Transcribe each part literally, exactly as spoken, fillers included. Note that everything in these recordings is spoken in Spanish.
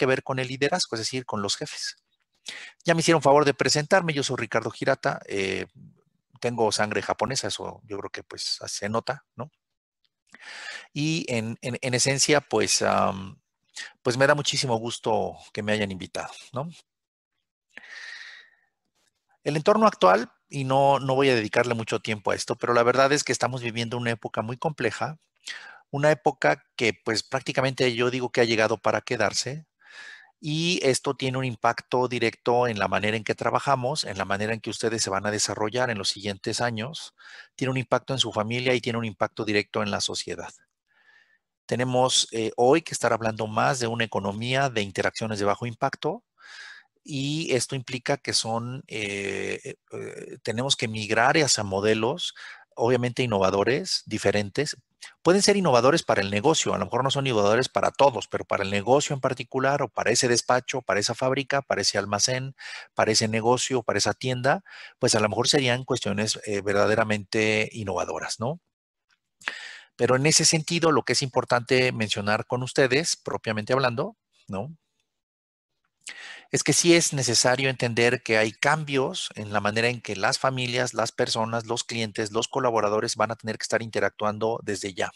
que ver con el liderazgo, es decir, con los jefes. Ya me hicieron favor de presentarme, yo soy Ricardo Hirata, eh, tengo sangre japonesa, eso yo creo que pues se nota, ¿no? Y en, en, en esencia, pues, um, pues me da muchísimo gusto que me hayan invitado, ¿no? El entorno actual, y no, no voy a dedicarle mucho tiempo a esto, pero la verdad es que estamos viviendo una época muy compleja, una época que pues prácticamente yo digo que ha llegado para quedarse, y esto tiene un impacto directo en la manera en que trabajamos, en la manera en que ustedes se van a desarrollar en los siguientes años. Tiene un impacto en su familia y tiene un impacto directo en la sociedad. Tenemos eh, hoy que estar hablando más de una economía de interacciones de bajo impacto, y esto implica que son, eh, eh, tenemos que migrar hacia modelos, obviamente innovadores, diferentes. Pueden ser innovadores para el negocio, a lo mejor no son innovadores para todos, pero para el negocio en particular, o para ese despacho, para esa fábrica, para ese almacén, para ese negocio, para esa tienda, pues a lo mejor serían cuestiones eh, verdaderamente innovadoras, ¿no? Pero en ese sentido, lo que es importante mencionar con ustedes, propiamente hablando, ¿no?, es que sí es necesario entender que hay cambios en la manera en que las familias, las personas, los clientes, los colaboradores van a tener que estar interactuando desde ya.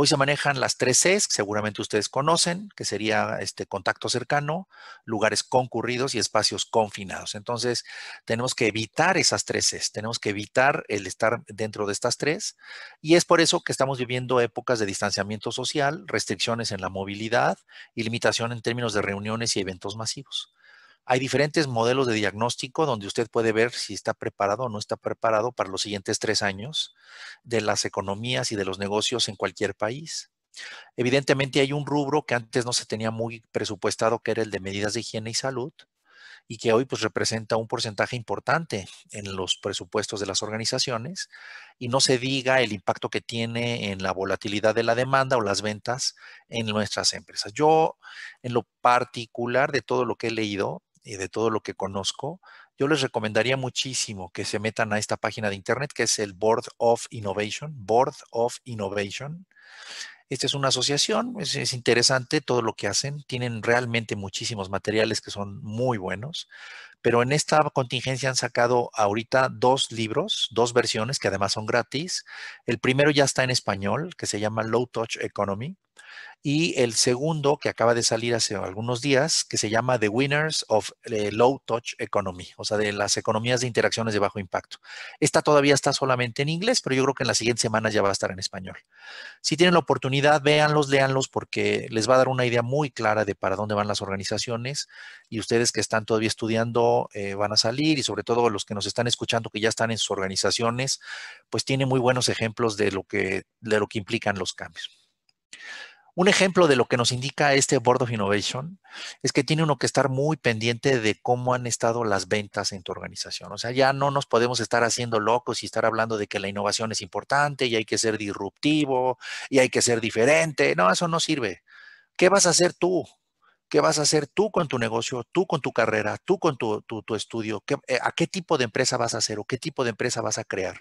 Hoy se manejan las tres Cs, que seguramente ustedes conocen, que sería este contacto cercano, lugares concurridos y espacios confinados. Entonces, tenemos que evitar esas tres Cs, tenemos que evitar el estar dentro de estas tres, y es por eso que estamos viviendo épocas de distanciamiento social, restricciones en la movilidad y limitación en términos de reuniones y eventos masivos. Hay diferentes modelos de diagnóstico donde usted puede ver si está preparado o no está preparado para los siguientes tres años de las economías y de los negocios en cualquier país. Evidentemente hay un rubro que antes no se tenía muy presupuestado, que era el de medidas de higiene y salud, y que hoy pues representa un porcentaje importante en los presupuestos de las organizaciones, y no se diga el impacto que tiene en la volatilidad de la demanda o las ventas en nuestras empresas. Yo, en lo particular de todo lo que he leído, y de todo lo que conozco, yo les recomendaría muchísimo que se metan a esta página de internet, que es el Board of Innovation. Board of Innovation. Esta es una asociación, es, es interesante todo lo que hacen. Tienen realmente muchísimos materiales que son muy buenos, pero en esta contingencia han sacado ahorita dos libros, dos versiones que además son gratis. El primero ya está en español, que se llama Low Touch Economy. Y el segundo, que acaba de salir hace algunos días, que se llama The Winners of Low Touch Economy, o sea, de las economías de interacciones de bajo impacto. Esta todavía está solamente en inglés, pero yo creo que en las siguientes semanas ya va a estar en español. Si tienen la oportunidad, véanlos, léanlos, porque les va a dar una idea muy clara de para dónde van las organizaciones, y ustedes que están todavía estudiando eh, van a salir, y sobre todo los que nos están escuchando que ya están en sus organizaciones, pues tienen muy buenos ejemplos de lo que, de lo que implican los cambios. Un ejemplo de lo que nos indica este Board of Innovation es que tiene uno que estar muy pendiente de cómo han estado las ventas en tu organización. O sea, ya no nos podemos estar haciendo locos y estar hablando de que la innovación es importante y hay que ser disruptivo y hay que ser diferente. No, eso no sirve. ¿Qué vas a hacer tú? ¿Qué vas a hacer tú con tu negocio, tú con tu carrera, tú con tu, tu, tu estudio? ¿Qué, ¿A qué tipo de empresa vas a hacer o qué tipo de empresa vas a crear?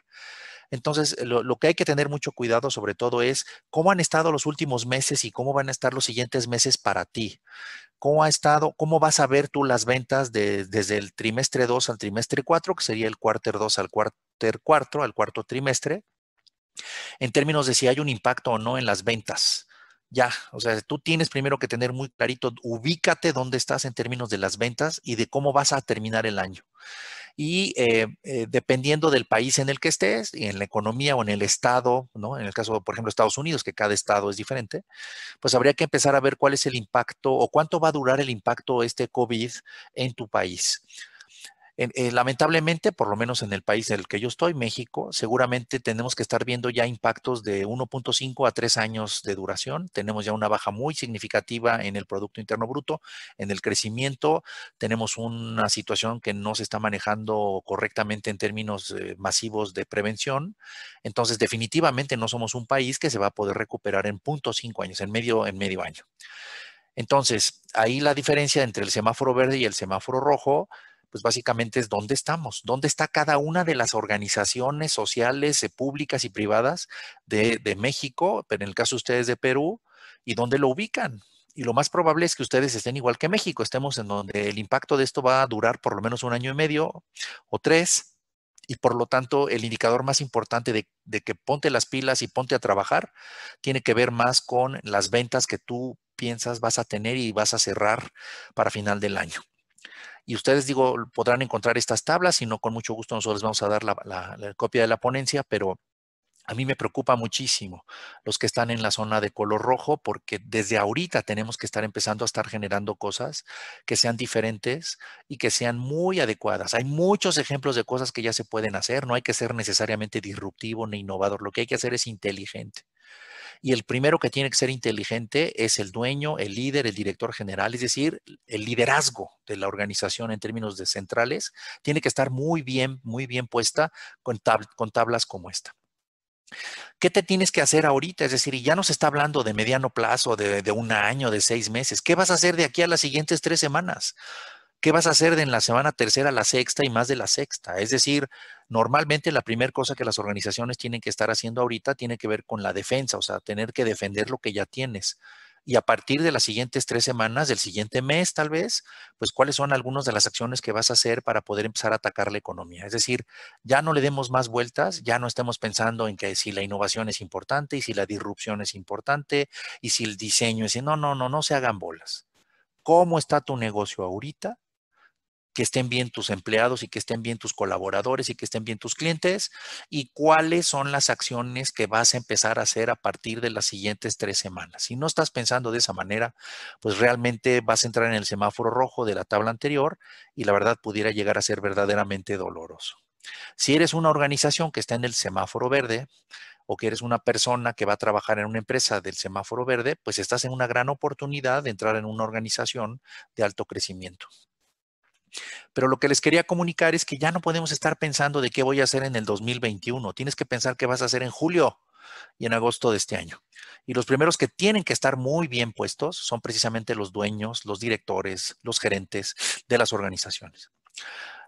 Entonces, lo, lo que hay que tener mucho cuidado sobre todo es cómo han estado los últimos meses y cómo van a estar los siguientes meses para ti. ¿Cómo ha estado? ¿Cómo vas a ver tú las ventas de, desde el trimestre dos al trimestre cuatro, que sería el quarter dos al quarter cuatro, al cuarto trimestre, en términos de si hay un impacto o no en las ventas? Ya, o sea, tú tienes primero que tener muy clarito, ubícate dónde estás en términos de las ventas y de cómo vas a terminar el año. Y eh, eh, dependiendo del país en el que estés, en la economía o en el estado, ¿no? En el caso, por ejemplo, Estados Unidos, que cada estado es diferente, pues habría que empezar a ver cuál es el impacto o cuánto va a durar el impacto este COVID en tu país. Eh, eh, lamentablemente, por lo menos en el país en el que yo estoy, México, seguramente tenemos que estar viendo ya impactos de uno punto cinco a tres años de duración. Tenemos ya una baja muy significativa en el Producto Interno Bruto, en el crecimiento. Tenemos una situación que no se está manejando correctamente en términos eh, masivos de prevención. Entonces, definitivamente no somos un país que se va a poder recuperar en punto cinco años, en medio, en medio año. Entonces, ahí la diferencia entre el semáforo verde y el semáforo rojo, pues básicamente es dónde estamos, dónde está cada una de las organizaciones sociales, públicas y privadas de, de México, pero en el caso de ustedes de Perú, y dónde lo ubican. y lo más probable es que ustedes estén igual que México, estemos en donde el impacto de esto va a durar por lo menos un año y medio o tres, y por lo tanto el indicador más importante de, de que ponte las pilas y ponte a trabajar tiene que ver más con las ventas que tú piensas vas a tener y vas a cerrar para final del año. Y ustedes, digo, podrán encontrar estas tablas, si no, con mucho gusto nosotros les vamos a dar la, la, la copia de la ponencia, pero a mí me preocupa muchísimo los que están en la zona de color rojo, porque desde ahorita tenemos que estar empezando a estar generando cosas que sean diferentes y que sean muy adecuadas. Hay muchos ejemplos de cosas que ya se pueden hacer. No hay que ser necesariamente disruptivo ni innovador. Lo que hay que hacer es inteligente. Y el primero que tiene que ser inteligente es el dueño, el líder, el director general, es decir, el liderazgo de la organización en términos de centrales tiene que estar muy bien, muy bien puesta con, tab- con tablas como esta. ¿Qué te tienes que hacer ahorita? Es decir, y ya nos está hablando de mediano plazo, de, de un año, de seis meses. ¿Qué vas a hacer de aquí a las siguientes tres semanas? ¿Qué vas a hacer de en la semana tercera a la sexta y más de la sexta? Es decir, normalmente la primera cosa que las organizaciones tienen que estar haciendo ahorita tiene que ver con la defensa, o sea, tener que defender lo que ya tienes. Y a partir de las siguientes tres semanas, del siguiente mes tal vez, pues cuáles son algunas de las acciones que vas a hacer para poder empezar a atacar la economía. Es decir, ya no le demos más vueltas, ya no estemos pensando en que si la innovación es importante y si la disrupción es importante y si el diseño es... No, no, no, no se hagan bolas. ¿Cómo está tu negocio ahorita? Que estén bien tus empleados y que estén bien tus colaboradores y que estén bien tus clientes, y cuáles son las acciones que vas a empezar a hacer a partir de las siguientes tres semanas. Si no estás pensando de esa manera, pues realmente vas a entrar en el semáforo rojo de la tabla anterior y la verdad pudiera llegar a ser verdaderamente doloroso. Si eres una organización que está en el semáforo verde o que eres una persona que va a trabajar en una empresa del semáforo verde, pues estás en una gran oportunidad de entrar en una organización de alto crecimiento. Pero lo que les quería comunicar es que ya no podemos estar pensando de qué voy a hacer en el dos mil veintiuno. Tienes que pensar qué vas a hacer en julio y en agosto de este año. Y los primeros que tienen que estar muy bien puestos son precisamente los dueños, los directores, los gerentes de las organizaciones.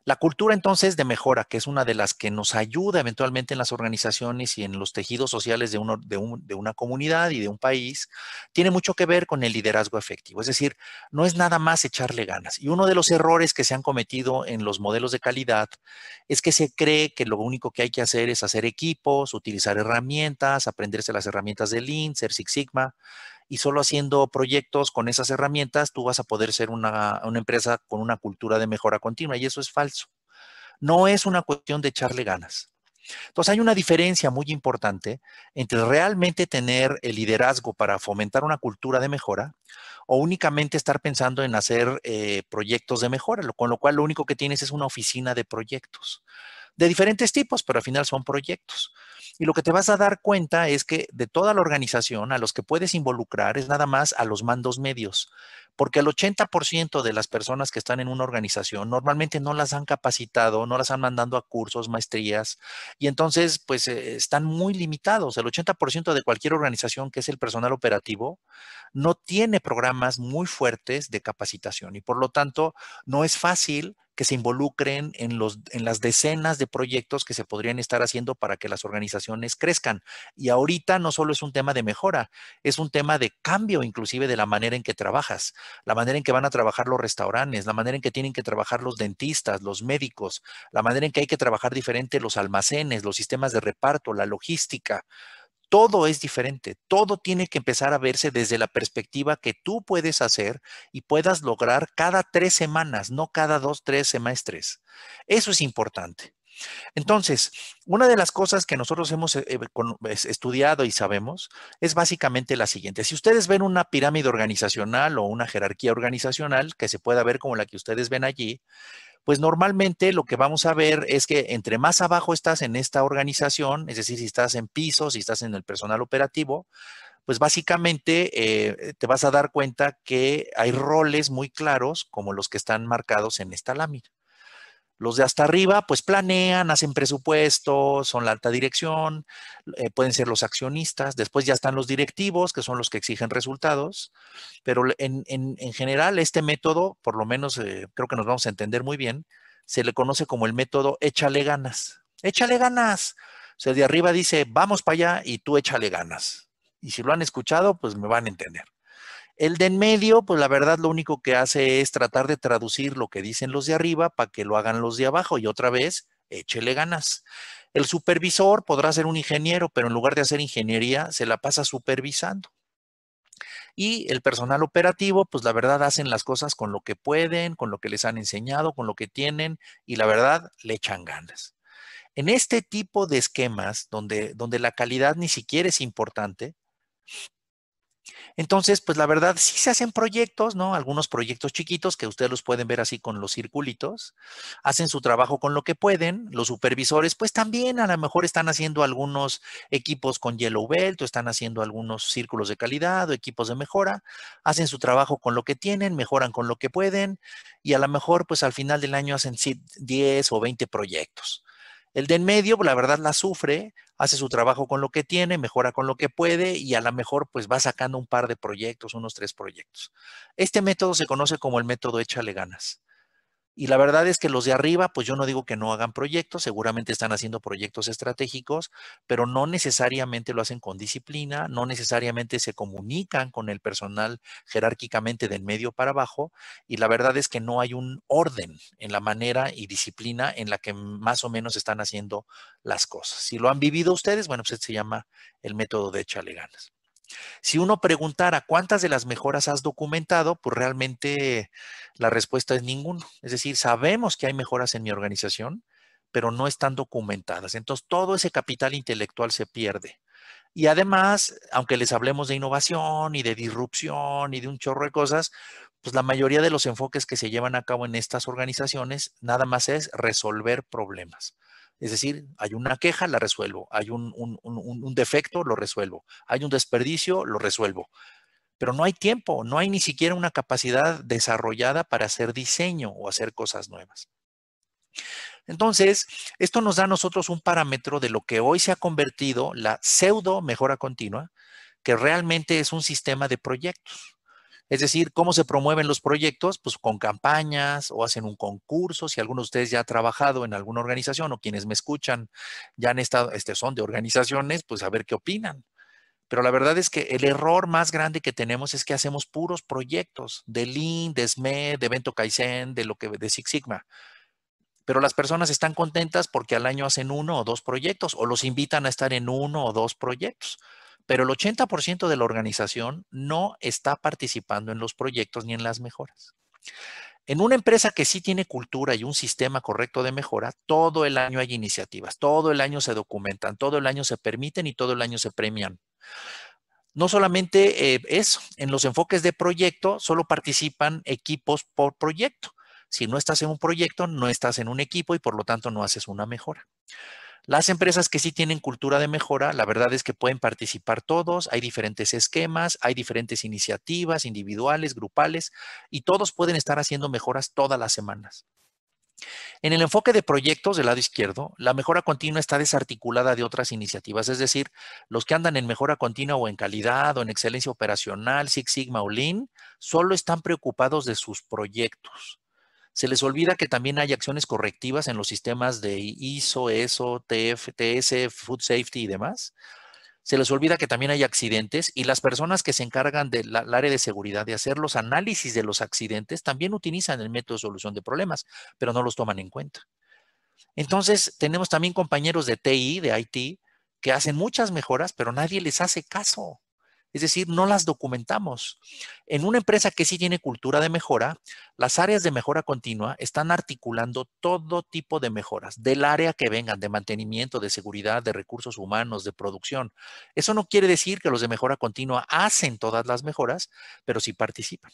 La cultura entonces de mejora, que es una de las que nos ayuda eventualmente en las organizaciones y en los tejidos sociales de, uno, de, un, de una comunidad y de un país, tiene mucho que ver con el liderazgo efectivo. Es decir, no es nada más echarle ganas. Y uno de los errores que se han cometido en los modelos de calidad es que se cree que lo único que hay que hacer es hacer equipos, utilizar herramientas, aprenderse las herramientas de Lean, ser Six Sigma. Y solo haciendo proyectos con esas herramientas, tú vas a poder ser una, una empresa con una cultura de mejora continua. Y eso es falso. No es una cuestión de echarle ganas. Entonces, hay una diferencia muy importante entre realmente tener el liderazgo para fomentar una cultura de mejora o únicamente estar pensando en hacer eh, proyectos de mejora, con lo cual lo único que tienes es una oficina de proyectos. De diferentes tipos, pero al final son proyectos. Y lo que te vas a dar cuenta es que de toda la organización a los que puedes involucrar es nada más a los mandos medios, porque el ochenta por ciento de las personas que están en una organización normalmente no las han capacitado, no las han mandado a cursos, maestrías, y entonces pues eh, están muy limitados. El ochenta por ciento de cualquier organización, que es el personal operativo, no tiene programas muy fuertes de capacitación y por lo tanto no es fácil que se involucren en, los, en las decenas de proyectos que se podrían estar haciendo para que las organizaciones crezcan. Y ahorita no solo es un tema de mejora, es un tema de cambio inclusive de la manera en que trabajas, la manera en que van a trabajar los restaurantes, la manera en que tienen que trabajar los dentistas, los médicos, la manera en que hay que trabajar diferente los almacenes, los sistemas de reparto, la logística. Todo es diferente, todo tiene que empezar a verse desde la perspectiva que tú puedes hacer y puedas lograr cada tres semanas, no cada dos, tres semestres. Eso es importante. Entonces, una de las cosas que nosotros hemos estudiado y sabemos es básicamente la siguiente. Si ustedes ven una pirámide organizacional o una jerarquía organizacional que se pueda ver como la que ustedes ven allí, pues normalmente lo que vamos a ver es que entre más abajo estás en esta organización, es decir, si estás en pisos, si estás en el personal operativo, pues básicamente eh, te vas a dar cuenta que hay roles muy claros como los que están marcados en esta lámina. Los de hasta arriba pues planean, hacen presupuestos, son la alta dirección, eh, pueden ser los accionistas. Después ya están los directivos, que son los que exigen resultados. Pero en, en, en general este método, por lo menos eh, creo que nos vamos a entender muy bien, se le conoce como el método échale ganas. ¡Échale ganas! O sea, el de arriba dice vamos para allá y tú échale ganas. Y si lo han escuchado pues me van a entender. El de en medio, pues la verdad lo único que hace es tratar de traducir lo que dicen los de arriba para que lo hagan los de abajo y otra vez, échele ganas. El supervisor podrá ser un ingeniero, pero en lugar de hacer ingeniería, se la pasa supervisando. Y el personal operativo, pues la verdad hacen las cosas con lo que pueden, con lo que les han enseñado, con lo que tienen y la verdad le echan ganas. En este tipo de esquemas donde, donde la calidad ni siquiera es importante, entonces, pues la verdad sí se hacen proyectos, ¿no? Algunos proyectos chiquitos que ustedes los pueden ver así con los circulitos, hacen su trabajo con lo que pueden, los supervisores pues también a lo mejor están haciendo algunos equipos con Yellow Belt o están haciendo algunos círculos de calidad o equipos de mejora, hacen su trabajo con lo que tienen, mejoran con lo que pueden y a lo mejor pues al final del año hacen diez o veinte proyectos. El de en medio, la verdad, la sufre, hace su trabajo con lo que tiene, mejora con lo que puede y a lo mejor pues va sacando un par de proyectos, unos tres proyectos. Este método se conoce como el método échale ganas. Y la verdad es que los de arriba, pues yo no digo que no hagan proyectos, seguramente están haciendo proyectos estratégicos, pero no necesariamente lo hacen con disciplina, no necesariamente se comunican con el personal jerárquicamente de en medio para abajo, y la verdad es que no hay un orden en la manera y disciplina en la que más o menos están haciendo las cosas. Si lo han vivido ustedes, bueno, pues se llama el método de échale ganas. Si uno preguntara cuántas de las mejoras has documentado, pues realmente la respuesta es ninguno. Es decir, sabemos que hay mejoras en mi organización, pero no están documentadas. Entonces, todo ese capital intelectual se pierde. Y además, aunque les hablemos de innovación y de disrupción y de un chorro de cosas, pues la mayoría de los enfoques que se llevan a cabo en estas organizaciones nada más es resolver problemas. Es decir, hay una queja, la resuelvo. Hay un, un, un, un defecto, lo resuelvo. Hay un desperdicio, lo resuelvo. Pero no hay tiempo, no hay ni siquiera una capacidad desarrollada para hacer diseño o hacer cosas nuevas. Entonces, esto nos da a nosotros un parámetro de lo que hoy se ha convertido la pseudo mejora continua, que realmente es un sistema de proyectos. Es decir, ¿cómo se promueven los proyectos? Pues con campañas o hacen un concurso. Si alguno de ustedes ya ha trabajado en alguna organización o quienes me escuchan ya han estado, este, son de organizaciones, pues a ver qué opinan. Pero la verdad es que el error más grande que tenemos es que hacemos puros proyectos de Lean, de S M E D, de evento Kaizen, de, lo que, de Six Sigma. Pero las personas están contentas porque al año hacen uno o dos proyectos o los invitan a estar en uno o dos proyectos. Pero el ochenta por ciento de la organización no está participando en los proyectos ni en las mejoras. En una empresa que sí tiene cultura y un sistema correcto de mejora, todo el año hay iniciativas, todo el año se documentan, todo el año se permiten y todo el año se premian. No solamente eh, eso, en los enfoques de proyecto solo participan equipos por proyecto. Si no estás en un proyecto, no estás en un equipo y por lo tanto no haces una mejora. Las empresas que sí tienen cultura de mejora, la verdad es que pueden participar todos, hay diferentes esquemas, hay diferentes iniciativas individuales, grupales, y todos pueden estar haciendo mejoras todas las semanas. En el enfoque de proyectos del lado izquierdo, la mejora continua está desarticulada de otras iniciativas, es decir, los que andan en mejora continua o en calidad o en excelencia operacional, Six Sigma o Lean, solo están preocupados de sus proyectos. Se les olvida que también hay acciones correctivas en los sistemas de I S O, E S O, T F, T S, Food Safety y demás. Se les olvida que también hay accidentes y las personas que se encargan del área de seguridad de hacer los análisis de los accidentes también utilizan el método de solución de problemas, pero no los toman en cuenta. Entonces, tenemos también compañeros de T I, de I T, que hacen muchas mejoras, pero nadie les hace caso. Es decir, no las documentamos. En una empresa que sí tiene cultura de mejora, las áreas de mejora continua están articulando todo tipo de mejoras, del área que vengan, de mantenimiento, de seguridad, de recursos humanos, de producción. Eso no quiere decir que los de mejora continua hacen todas las mejoras, pero sí participan.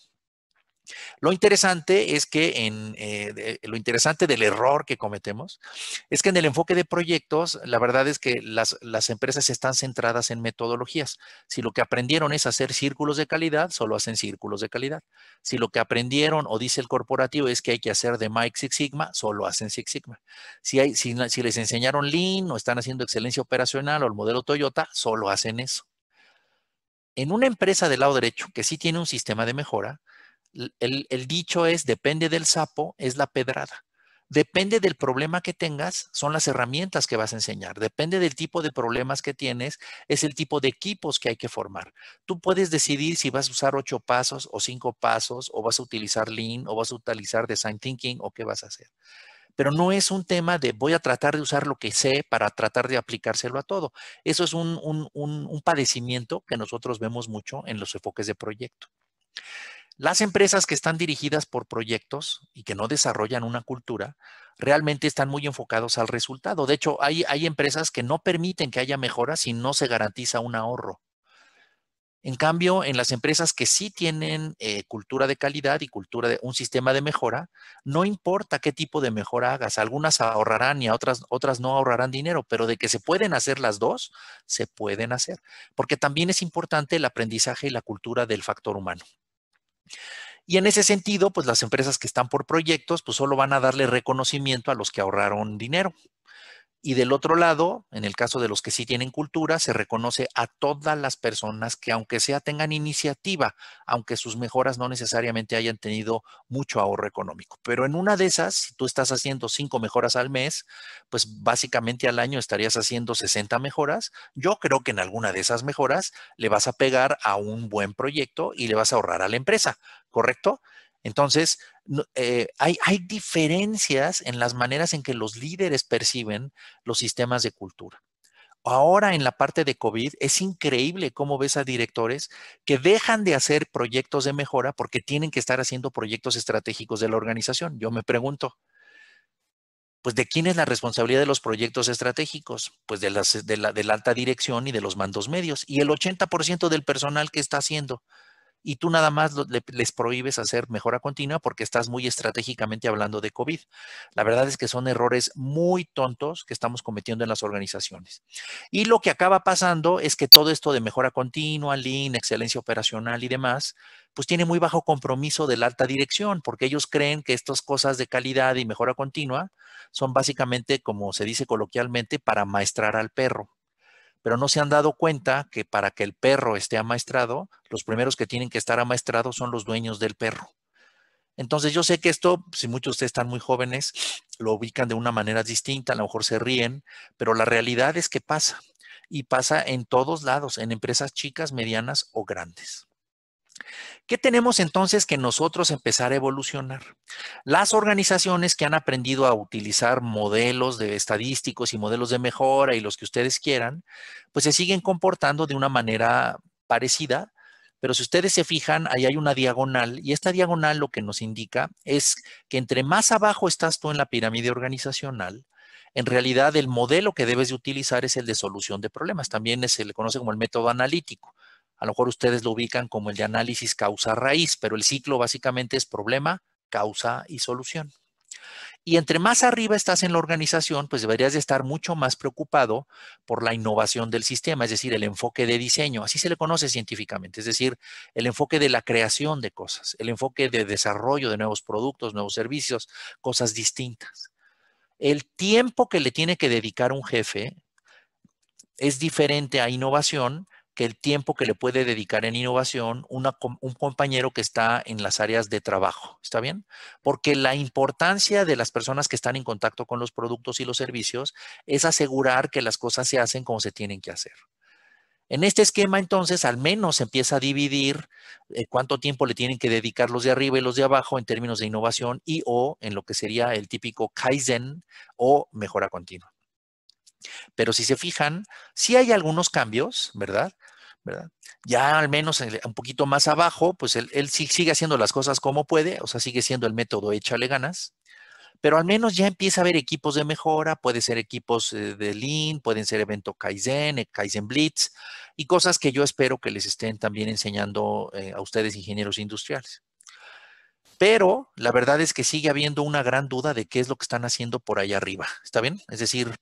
Lo interesante es que en, eh, de, lo interesante del error que cometemos es que en el enfoque de proyectos, la verdad es que las, las empresas están centradas en metodologías. Si lo que aprendieron es hacer círculos de calidad, solo hacen círculos de calidad. Si lo que aprendieron o dice el corporativo es que hay que hacer D M A I C Six Sigma, solo hacen Six Sigma. Si, hay, si, si les enseñaron Lean o están haciendo excelencia operacional o el modelo Toyota, solo hacen eso. En una empresa del lado derecho que sí tiene un sistema de mejora, El, el dicho es, depende del sapo, es la pedrada. Depende del problema que tengas, son las herramientas que vas a enseñar. Depende del tipo de problemas que tienes, es el tipo de equipos que hay que formar. Tú puedes decidir si vas a usar ocho pasos o cinco pasos, o vas a utilizar Lean, o vas a utilizar Design Thinking, o qué vas a hacer. Pero no es un tema de voy a tratar de usar lo que sé para tratar de aplicárselo a todo. Eso es un, un, un, un padecimiento que nosotros vemos mucho en los enfoques de proyecto. Las empresas que están dirigidas por proyectos y que no desarrollan una cultura, realmente están muy enfocados al resultado. De hecho, hay, hay empresas que no permiten que haya mejoras si no se garantiza un ahorro. En cambio, en las empresas que sí tienen eh, cultura de calidad y cultura de un sistema de mejora, no importa qué tipo de mejora hagas. Algunas ahorrarán y a otras, otras no ahorrarán dinero, pero de que se pueden hacer las dos, se pueden hacer. Porque también es importante el aprendizaje y la cultura del factor humano. Y en ese sentido, pues las empresas que están por proyectos, pues solo van a darle reconocimiento a los que ahorraron dinero. Y del otro lado, en el caso de los que sí tienen cultura, se reconoce a todas las personas que, aunque sea tengan iniciativa, aunque sus mejoras no necesariamente hayan tenido mucho ahorro económico. Pero en una de esas, si tú estás haciendo cinco mejoras al mes, pues básicamente al año estarías haciendo sesenta mejoras. Yo creo que en alguna de esas mejoras le vas a pegar a un buen proyecto y le vas a ahorrar a la empresa, ¿correcto? Entonces, eh, hay, hay diferencias en las maneras en que los líderes perciben los sistemas de cultura. Ahora, en la parte de COVID, es increíble cómo ves a directores que dejan de hacer proyectos de mejora porque tienen que estar haciendo proyectos estratégicos de la organización. Yo me pregunto, pues, ¿de quién es la responsabilidad de los proyectos estratégicos? Pues de, las, de, la, de la alta dirección y de los mandos medios. Y el ochenta por ciento del personal que está haciendo. Y tú nada más les prohíbes hacer mejora continua porque estás muy estratégicamente hablando de COVID. La verdad es que son errores muy tontos que estamos cometiendo en las organizaciones. Y lo que acaba pasando es que todo esto de mejora continua, Lean, excelencia operacional y demás, pues tiene muy bajo compromiso de la alta dirección, porque ellos creen que estas cosas de calidad y mejora continua son básicamente, como se dice coloquialmente, para maestrar al perro. Pero no se han dado cuenta que para que el perro esté amaestrado, los primeros que tienen que estar amaestrados son los dueños del perro. Entonces, yo sé que esto, si muchos de ustedes están muy jóvenes, lo ubican de una manera distinta, a lo mejor se ríen, pero la realidad es que pasa. Y pasa en todos lados, en empresas chicas, medianas o grandes. ¿Qué tenemos entonces que nosotros empezar a evolucionar? Las organizaciones que han aprendido a utilizar modelos de estadísticos y modelos de mejora y los que ustedes quieran, pues se siguen comportando de una manera parecida, pero si ustedes se fijan, ahí hay una diagonal y esta diagonal lo que nos indica es que entre más abajo estás tú en la pirámide organizacional, en realidad el modelo que debes de utilizar es el de solución de problemas, también se le conoce como el método analítico. A lo mejor ustedes lo ubican como el de análisis causa-raíz, pero el ciclo básicamente es problema, causa y solución. Y entre más arriba estás en la organización, pues deberías de estar mucho más preocupado por la innovación del sistema, es decir, el enfoque de diseño, así se le conoce científicamente, es decir, el enfoque de la creación de cosas, el enfoque de desarrollo de nuevos productos, nuevos servicios, cosas distintas. El tiempo que le tiene que dedicar un jefe es diferente a innovación, que el tiempo que le puede dedicar en innovación una, un compañero que está en las áreas de trabajo, ¿está bien? Porque la importancia de las personas que están en contacto con los productos y los servicios es asegurar que las cosas se hacen como se tienen que hacer. En este esquema, entonces, al menos se empieza a dividir eh, cuánto tiempo le tienen que dedicar los de arriba y los de abajo en términos de innovación y o en lo que sería el típico Kaizen o mejora continua. Pero si se fijan, sí hay algunos cambios, ¿verdad? ¿verdad? Ya al menos un poquito más abajo, pues él, él sí sigue haciendo las cosas como puede, o sea, sigue siendo el método échale ganas, pero al menos ya empieza a haber equipos de mejora, puede ser equipos de Lean, pueden ser evento Kaizen, Kaizen Blitz y cosas que yo espero que les estén también enseñando eh, a ustedes ingenieros industriales. Pero la verdad es que sigue habiendo una gran duda de qué es lo que están haciendo por allá arriba, ¿está bien? Es decir,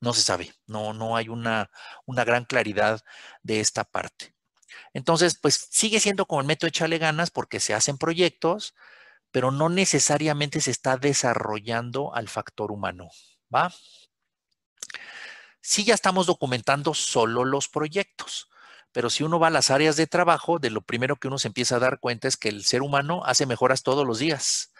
no se sabe, no, no hay una, una gran claridad de esta parte. Entonces, pues sigue siendo como el método échale ganas porque se hacen proyectos, pero no necesariamente se está desarrollando al factor humano, ¿va? Sí, ya estamos documentando solo los proyectos, pero si uno va a las áreas de trabajo, de lo primero que uno se empieza a dar cuenta es que el ser humano hace mejoras todos los días.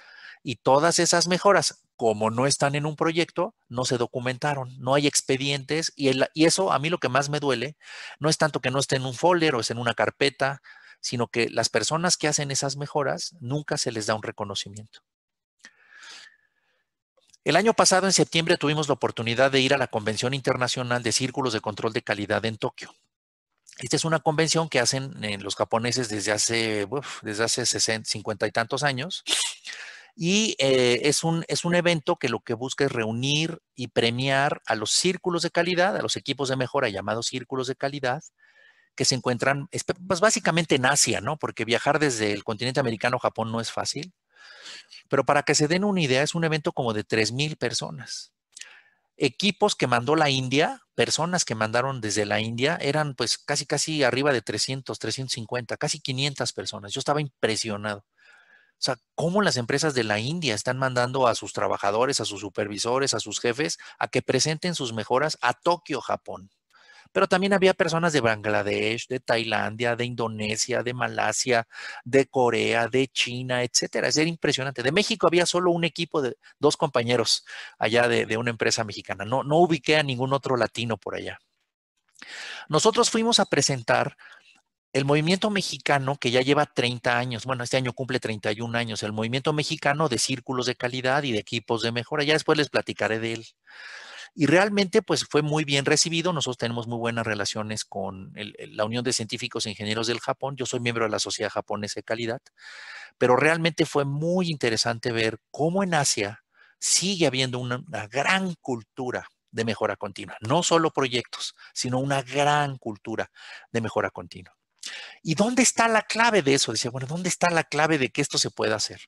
Y todas esas mejoras, como no están en un proyecto, no se documentaron, no hay expedientes y, el, y eso a mí lo que más me duele no es tanto que no esté en un folder o esté en una carpeta, sino que las personas que hacen esas mejoras nunca se les da un reconocimiento. El año pasado, en septiembre, tuvimos la oportunidad de ir a la Convención Internacional de Círculos de Control de Calidad en Tokio. Esta es una convención que hacen eh, los japoneses desde hace, uf, desde hace sesenta, cincuenta y tantos años. Y eh, es, un, es un evento que lo que busca es reunir y premiar a los círculos de calidad, a los equipos de mejora llamados círculos de calidad, que se encuentran pues, básicamente en Asia, ¿no? Porque viajar desde el continente americano a Japón no es fácil. Pero para que se den una idea, es un evento como de tres mil personas. Equipos que mandó la India, personas que mandaron desde la India, eran pues casi, casi arriba de trescientos, trescientos cincuenta, casi quinientas personas. Yo estaba impresionado. O sea, cómo las empresas de la India están mandando a sus trabajadores, a sus supervisores, a sus jefes, a que presenten sus mejoras a Tokio, Japón. Pero también había personas de Bangladesh, de Tailandia, de Indonesia, de Malasia, de Corea, de China, etcétera. Era impresionante. De México había solo un equipo de dos compañeros allá de, de una empresa mexicana. No, no ubiqué a ningún otro latino por allá. Nosotros fuimos a presentar el movimiento mexicano que ya lleva treinta años, bueno, este año cumple treinta y un años, el movimiento mexicano de círculos de calidad y de equipos de mejora. Ya después les platicaré de él. Y realmente, pues, fue muy bien recibido. Nosotros tenemos muy buenas relaciones con el, la Unión de Científicos e Ingenieros del Japón. Yo soy miembro de la Sociedad Japonesa de Calidad. Pero realmente fue muy interesante ver cómo en Asia sigue habiendo una, una gran cultura de mejora continua. No solo proyectos, sino una gran cultura de mejora continua. ¿Y dónde está la clave de eso? Dice, bueno, ¿dónde está la clave de que esto se pueda hacer?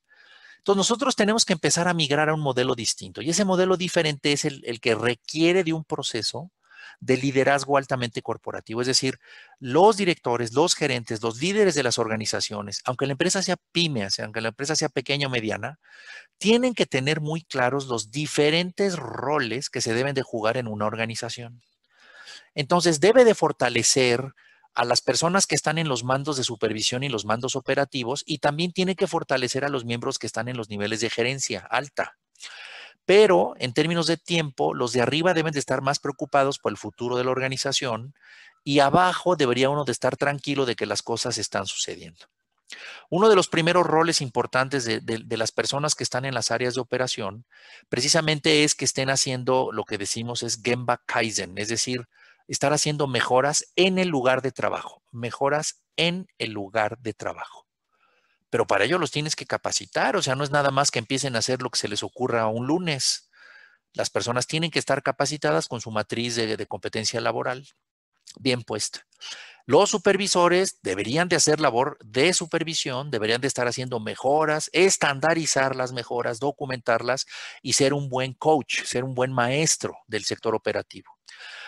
Entonces, nosotros tenemos que empezar a migrar a un modelo distinto. Y ese modelo diferente es el, el que requiere de un proceso de liderazgo altamente corporativo. Es decir, los directores, los gerentes, los líderes de las organizaciones, aunque la empresa sea pyme, aunque la empresa sea pequeña o mediana, tienen que tener muy claros los diferentes roles que se deben de jugar en una organización. Entonces, debe de fortalecer a las personas que están en los mandos de supervisión y los mandos operativos, y también tiene que fortalecer a los miembros que están en los niveles de gerencia alta. Pero en términos de tiempo, los de arriba deben de estar más preocupados por el futuro de la organización y abajo debería uno de estar tranquilo de que las cosas están sucediendo. Uno de los primeros roles importantes de, de, de las personas que están en las áreas de operación precisamente es que estén haciendo lo que decimos es Gemba Kaizen, es decir, estar haciendo mejoras en el lugar de trabajo. Mejoras en el lugar de trabajo. Pero para ello los tienes que capacitar. O sea, no es nada más que empiecen a hacer lo que se les ocurra un lunes. Las personas tienen que estar capacitadas con su matriz de, de competencia laboral bien puesta. Los supervisores deberían de hacer labor de supervisión, deberían de estar haciendo mejoras, estandarizar las mejoras, documentarlas y ser un buen coach, ser un buen maestro del sector operativo.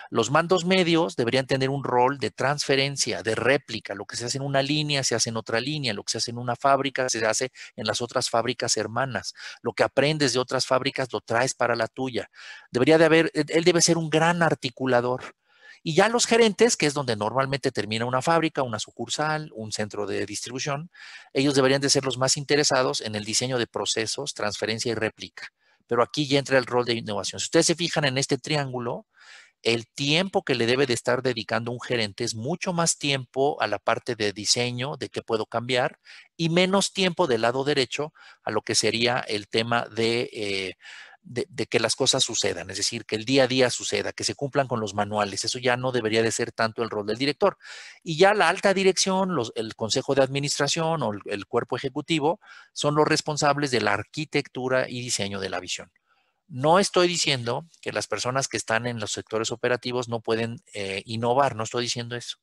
Los mandos medios deberían tener un rol de transferencia, de réplica. Lo que se hace en una línea se hace en otra línea. Lo que se hace en una fábrica se hace en las otras fábricas hermanas. Lo que aprendes de otras fábricas lo traes para la tuya. Debería de haber, él debe ser un gran articulador. Y ya los gerentes, que es donde normalmente termina una fábrica, una sucursal, un centro de distribución, ellos deberían de ser los más interesados en el diseño de procesos, transferencia y réplica. Pero aquí ya entra el rol de innovación. Si ustedes se fijan en este triángulo, el tiempo que le debe de estar dedicando un gerente es mucho más tiempo a la parte de diseño, de qué puedo cambiar, y menos tiempo del lado derecho a lo que sería el tema de, eh, de, de que las cosas sucedan, es decir, que el día a día suceda, que se cumplan con los manuales. Eso ya no debería de ser tanto el rol del director. Y ya la alta dirección, los, el consejo de administración o el, el cuerpo ejecutivo son los responsables de la arquitectura y diseño de la visión. No estoy diciendo que las personas que están en los sectores operativos no pueden eh, innovar, no estoy diciendo eso.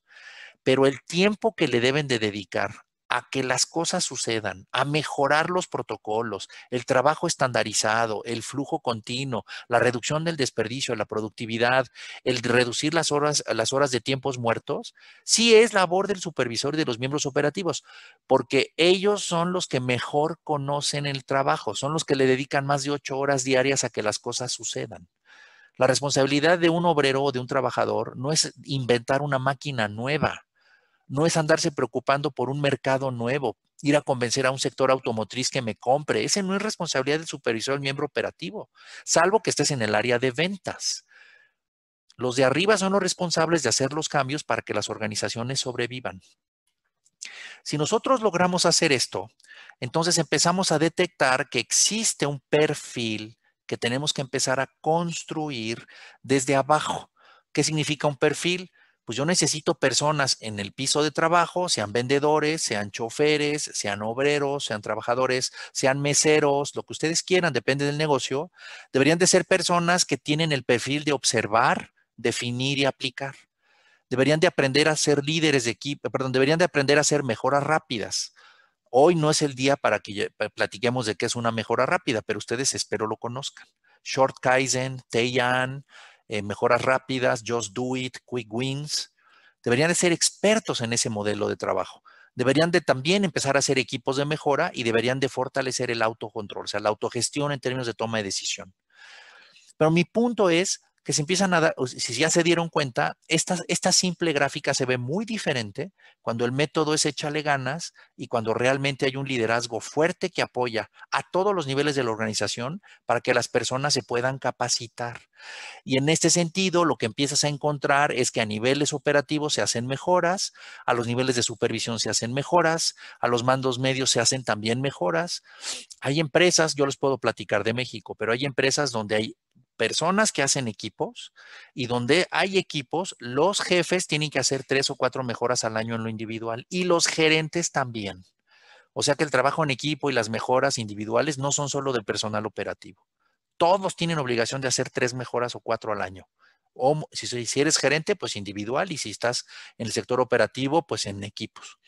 Pero el tiempo que le deben de dedicar a que las cosas sucedan, a mejorar los protocolos, el trabajo estandarizado, el flujo continuo, la reducción del desperdicio, la productividad, el reducir las horas, las horas de tiempos muertos, sí es labor del supervisor y de los miembros operativos, porque ellos son los que mejor conocen el trabajo, son los que le dedican más de ocho horas diarias a que las cosas sucedan. La responsabilidad de un obrero o de un trabajador no es inventar una máquina nueva, no es andarse preocupando por un mercado nuevo, ir a convencer a un sector automotriz que me compre. Ese no es responsabilidad del supervisor, del miembro operativo, salvo que estés en el área de ventas. Los de arriba son los responsables de hacer los cambios para que las organizaciones sobrevivan. Si nosotros logramos hacer esto, entonces empezamos a detectar que existe un perfil que tenemos que empezar a construir desde abajo. ¿Qué significa un perfil? Pues yo necesito personas en el piso de trabajo, sean vendedores, sean choferes, sean obreros, sean trabajadores, sean meseros, lo que ustedes quieran, depende del negocio. Deberían de ser personas que tienen el perfil de observar, definir y aplicar. Deberían de aprender a ser líderes de equipo, perdón, deberían de aprender a hacer mejoras rápidas. Hoy no es el día para que platiquemos de qué es una mejora rápida, pero ustedes espero lo conozcan. Short Kaizen, Teian, Eh, mejoras rápidas, Just Do It, Quick Wins. Deberían de ser expertos en ese modelo de trabajo. Deberían de también empezar a hacer equipos de mejora y deberían de fortalecer el autocontrol, o sea, la autogestión en términos de toma de decisión. Pero mi punto es que si empiezan a dar, si ya se dieron cuenta, esta, esta simple gráfica se ve muy diferente cuando el método es échale ganas y cuando realmente hay un liderazgo fuerte que apoya a todos los niveles de la organización para que las personas se puedan capacitar. Y en este sentido, lo que empiezas a encontrar es que a niveles operativos se hacen mejoras, a los niveles de supervisión se hacen mejoras, a los mandos medios se hacen también mejoras. Hay empresas, yo les puedo platicar de México, pero hay empresas donde hay personas que hacen equipos y donde hay equipos, los jefes tienen que hacer tres o cuatro mejoras al año en lo individual y los gerentes también. O sea que el trabajo en equipo y las mejoras individuales no son solo del personal operativo. Todos tienen obligación de hacer tres mejoras o cuatro al año. O si, si eres gerente, pues individual y si estás en el sector operativo, pues en equipos.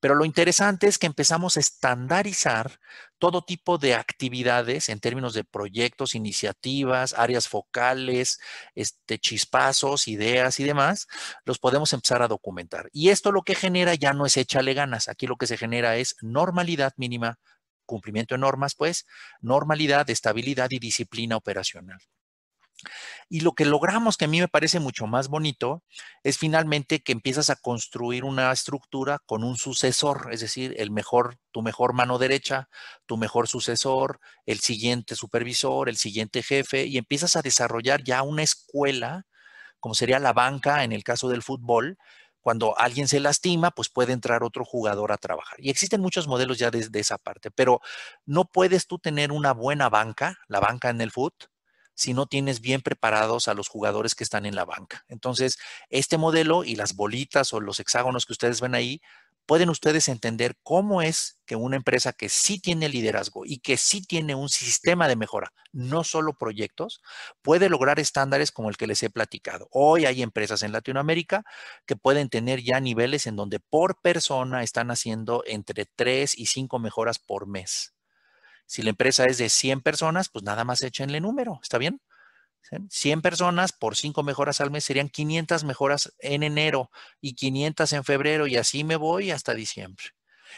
Pero lo interesante es que empezamos a estandarizar todo tipo de actividades en términos de proyectos, iniciativas, áreas focales, este, chispazos, ideas y demás. Los podemos empezar a documentar. Y esto lo que genera ya no es échale ganas. Aquí lo que se genera es normalidad mínima, cumplimiento de normas, pues, normalidad, estabilidad y disciplina operacional. Y lo que logramos, que a mí me parece mucho más bonito, es finalmente que empiezas a construir una estructura con un sucesor, es decir, el mejor, tu mejor mano derecha, tu mejor sucesor, el siguiente supervisor, el siguiente jefe, y empiezas a desarrollar ya una escuela, como sería la banca en el caso del fútbol. Cuando alguien se lastima, pues puede entrar otro jugador a trabajar. Y existen muchos modelos ya desde esa parte, pero no puedes tú tener una buena banca, la banca en el fútbol, si no tienes bien preparados a los jugadores que están en la banca. Entonces, este modelo y las bolitas o los hexágonos que ustedes ven ahí, pueden ustedes entender cómo es que una empresa que sí tiene liderazgo y que sí tiene un sistema de mejora, no solo proyectos, puede lograr estándares como el que les he platicado. Hoy hay empresas en Latinoamérica que pueden tener ya niveles en donde por persona están haciendo entre tres y cinco mejoras por mes. Si la empresa es de cien personas, pues nada más échenle número, ¿está bien? cien personas por cinco mejoras al mes serían quinientas mejoras en enero y quinientas en febrero y así me voy hasta diciembre.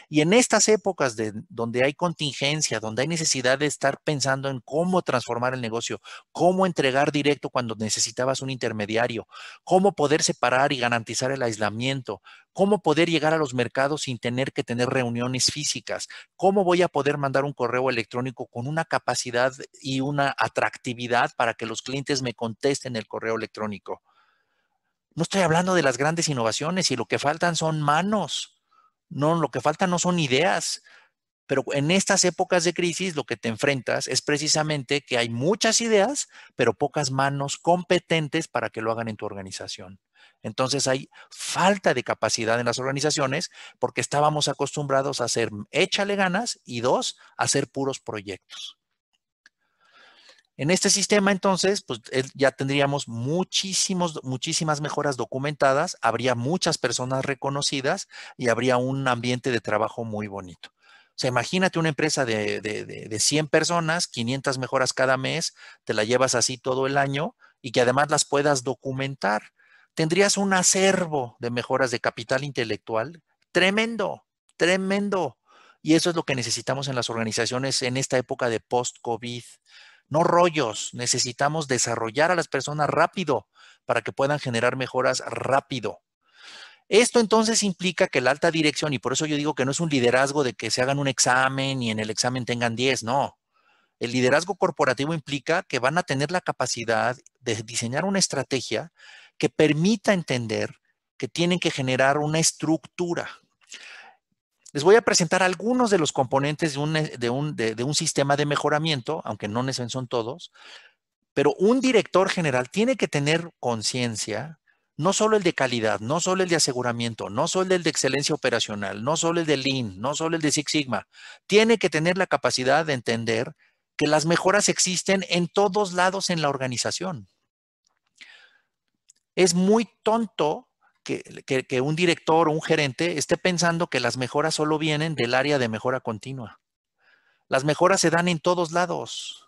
Y en estas épocas de, donde hay contingencia, donde hay necesidad de estar pensando en cómo transformar el negocio, cómo entregar directo cuando necesitabas un intermediario, cómo poder separar y garantizar el aislamiento, cómo poder llegar a los mercados sin tener que tener reuniones físicas, cómo voy a poder mandar un correo electrónico con una capacidad y una atractividad para que los clientes me contesten el correo electrónico. No estoy hablando de las grandes innovaciones y lo que faltan son manos. No, lo que falta no son ideas, pero en estas épocas de crisis lo que te enfrentas es precisamente que hay muchas ideas, pero pocas manos competentes para que lo hagan en tu organización. Entonces hay falta de capacidad en las organizaciones porque estábamos acostumbrados a hacer échale ganas y dos, a hacer puros proyectos. En este sistema, entonces, pues ya tendríamos muchísimos, muchísimas mejoras documentadas, habría muchas personas reconocidas y habría un ambiente de trabajo muy bonito. O sea, imagínate una empresa de, de, de, de cien personas, quinientas mejoras cada mes, te la llevas así todo el año y que además las puedas documentar. Tendrías un acervo de mejoras de capital intelectual tremendo, tremendo. Y eso es lo que necesitamos en las organizaciones en esta época de post-COVID. No rollos, necesitamos desarrollar a las personas rápido para que puedan generar mejoras rápido. Esto entonces implica que la alta dirección, y por eso yo digo que no es un liderazgo de que se hagan un examen y en el examen tengan diez, no. El liderazgo corporativo implica que van a tener la capacidad de diseñar una estrategia que permita entender que tienen que generar una estructura. Les voy a presentar algunos de los componentes de un, de un, de, de un sistema de mejoramiento, aunque no necesariamente son todos, pero un director general tiene que tener conciencia, no solo el de calidad, no solo el de aseguramiento, no solo el de excelencia operacional, no solo el de Lean, no solo el de Six Sigma. Tiene que tener la capacidad de entender que las mejoras existen en todos lados en la organización. Es muy tonto Que, que, que un director o un gerente esté pensando que las mejoras solo vienen del área de mejora continua. Las mejoras se dan en todos lados.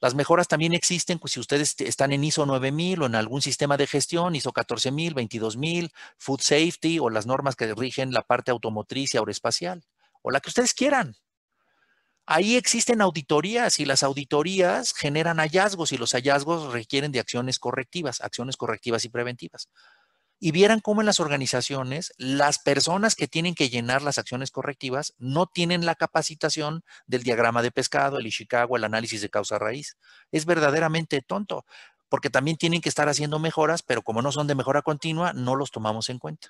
Las mejoras también existen, pues si ustedes están en ISO nueve mil o en algún sistema de gestión, ISO catorce mil, veintidós mil, Food Safety o las normas que rigen la parte automotriz y aeroespacial, o la que ustedes quieran. Ahí existen auditorías y las auditorías generan hallazgos y los hallazgos requieren de acciones correctivas, acciones correctivas y preventivas. Y vieran cómo en las organizaciones, las personas que tienen que llenar las acciones correctivas no tienen la capacitación del diagrama de pescado, el Ishikawa, el análisis de causa raíz. Es verdaderamente tonto, porque también tienen que estar haciendo mejoras, pero como no son de mejora continua, no los tomamos en cuenta.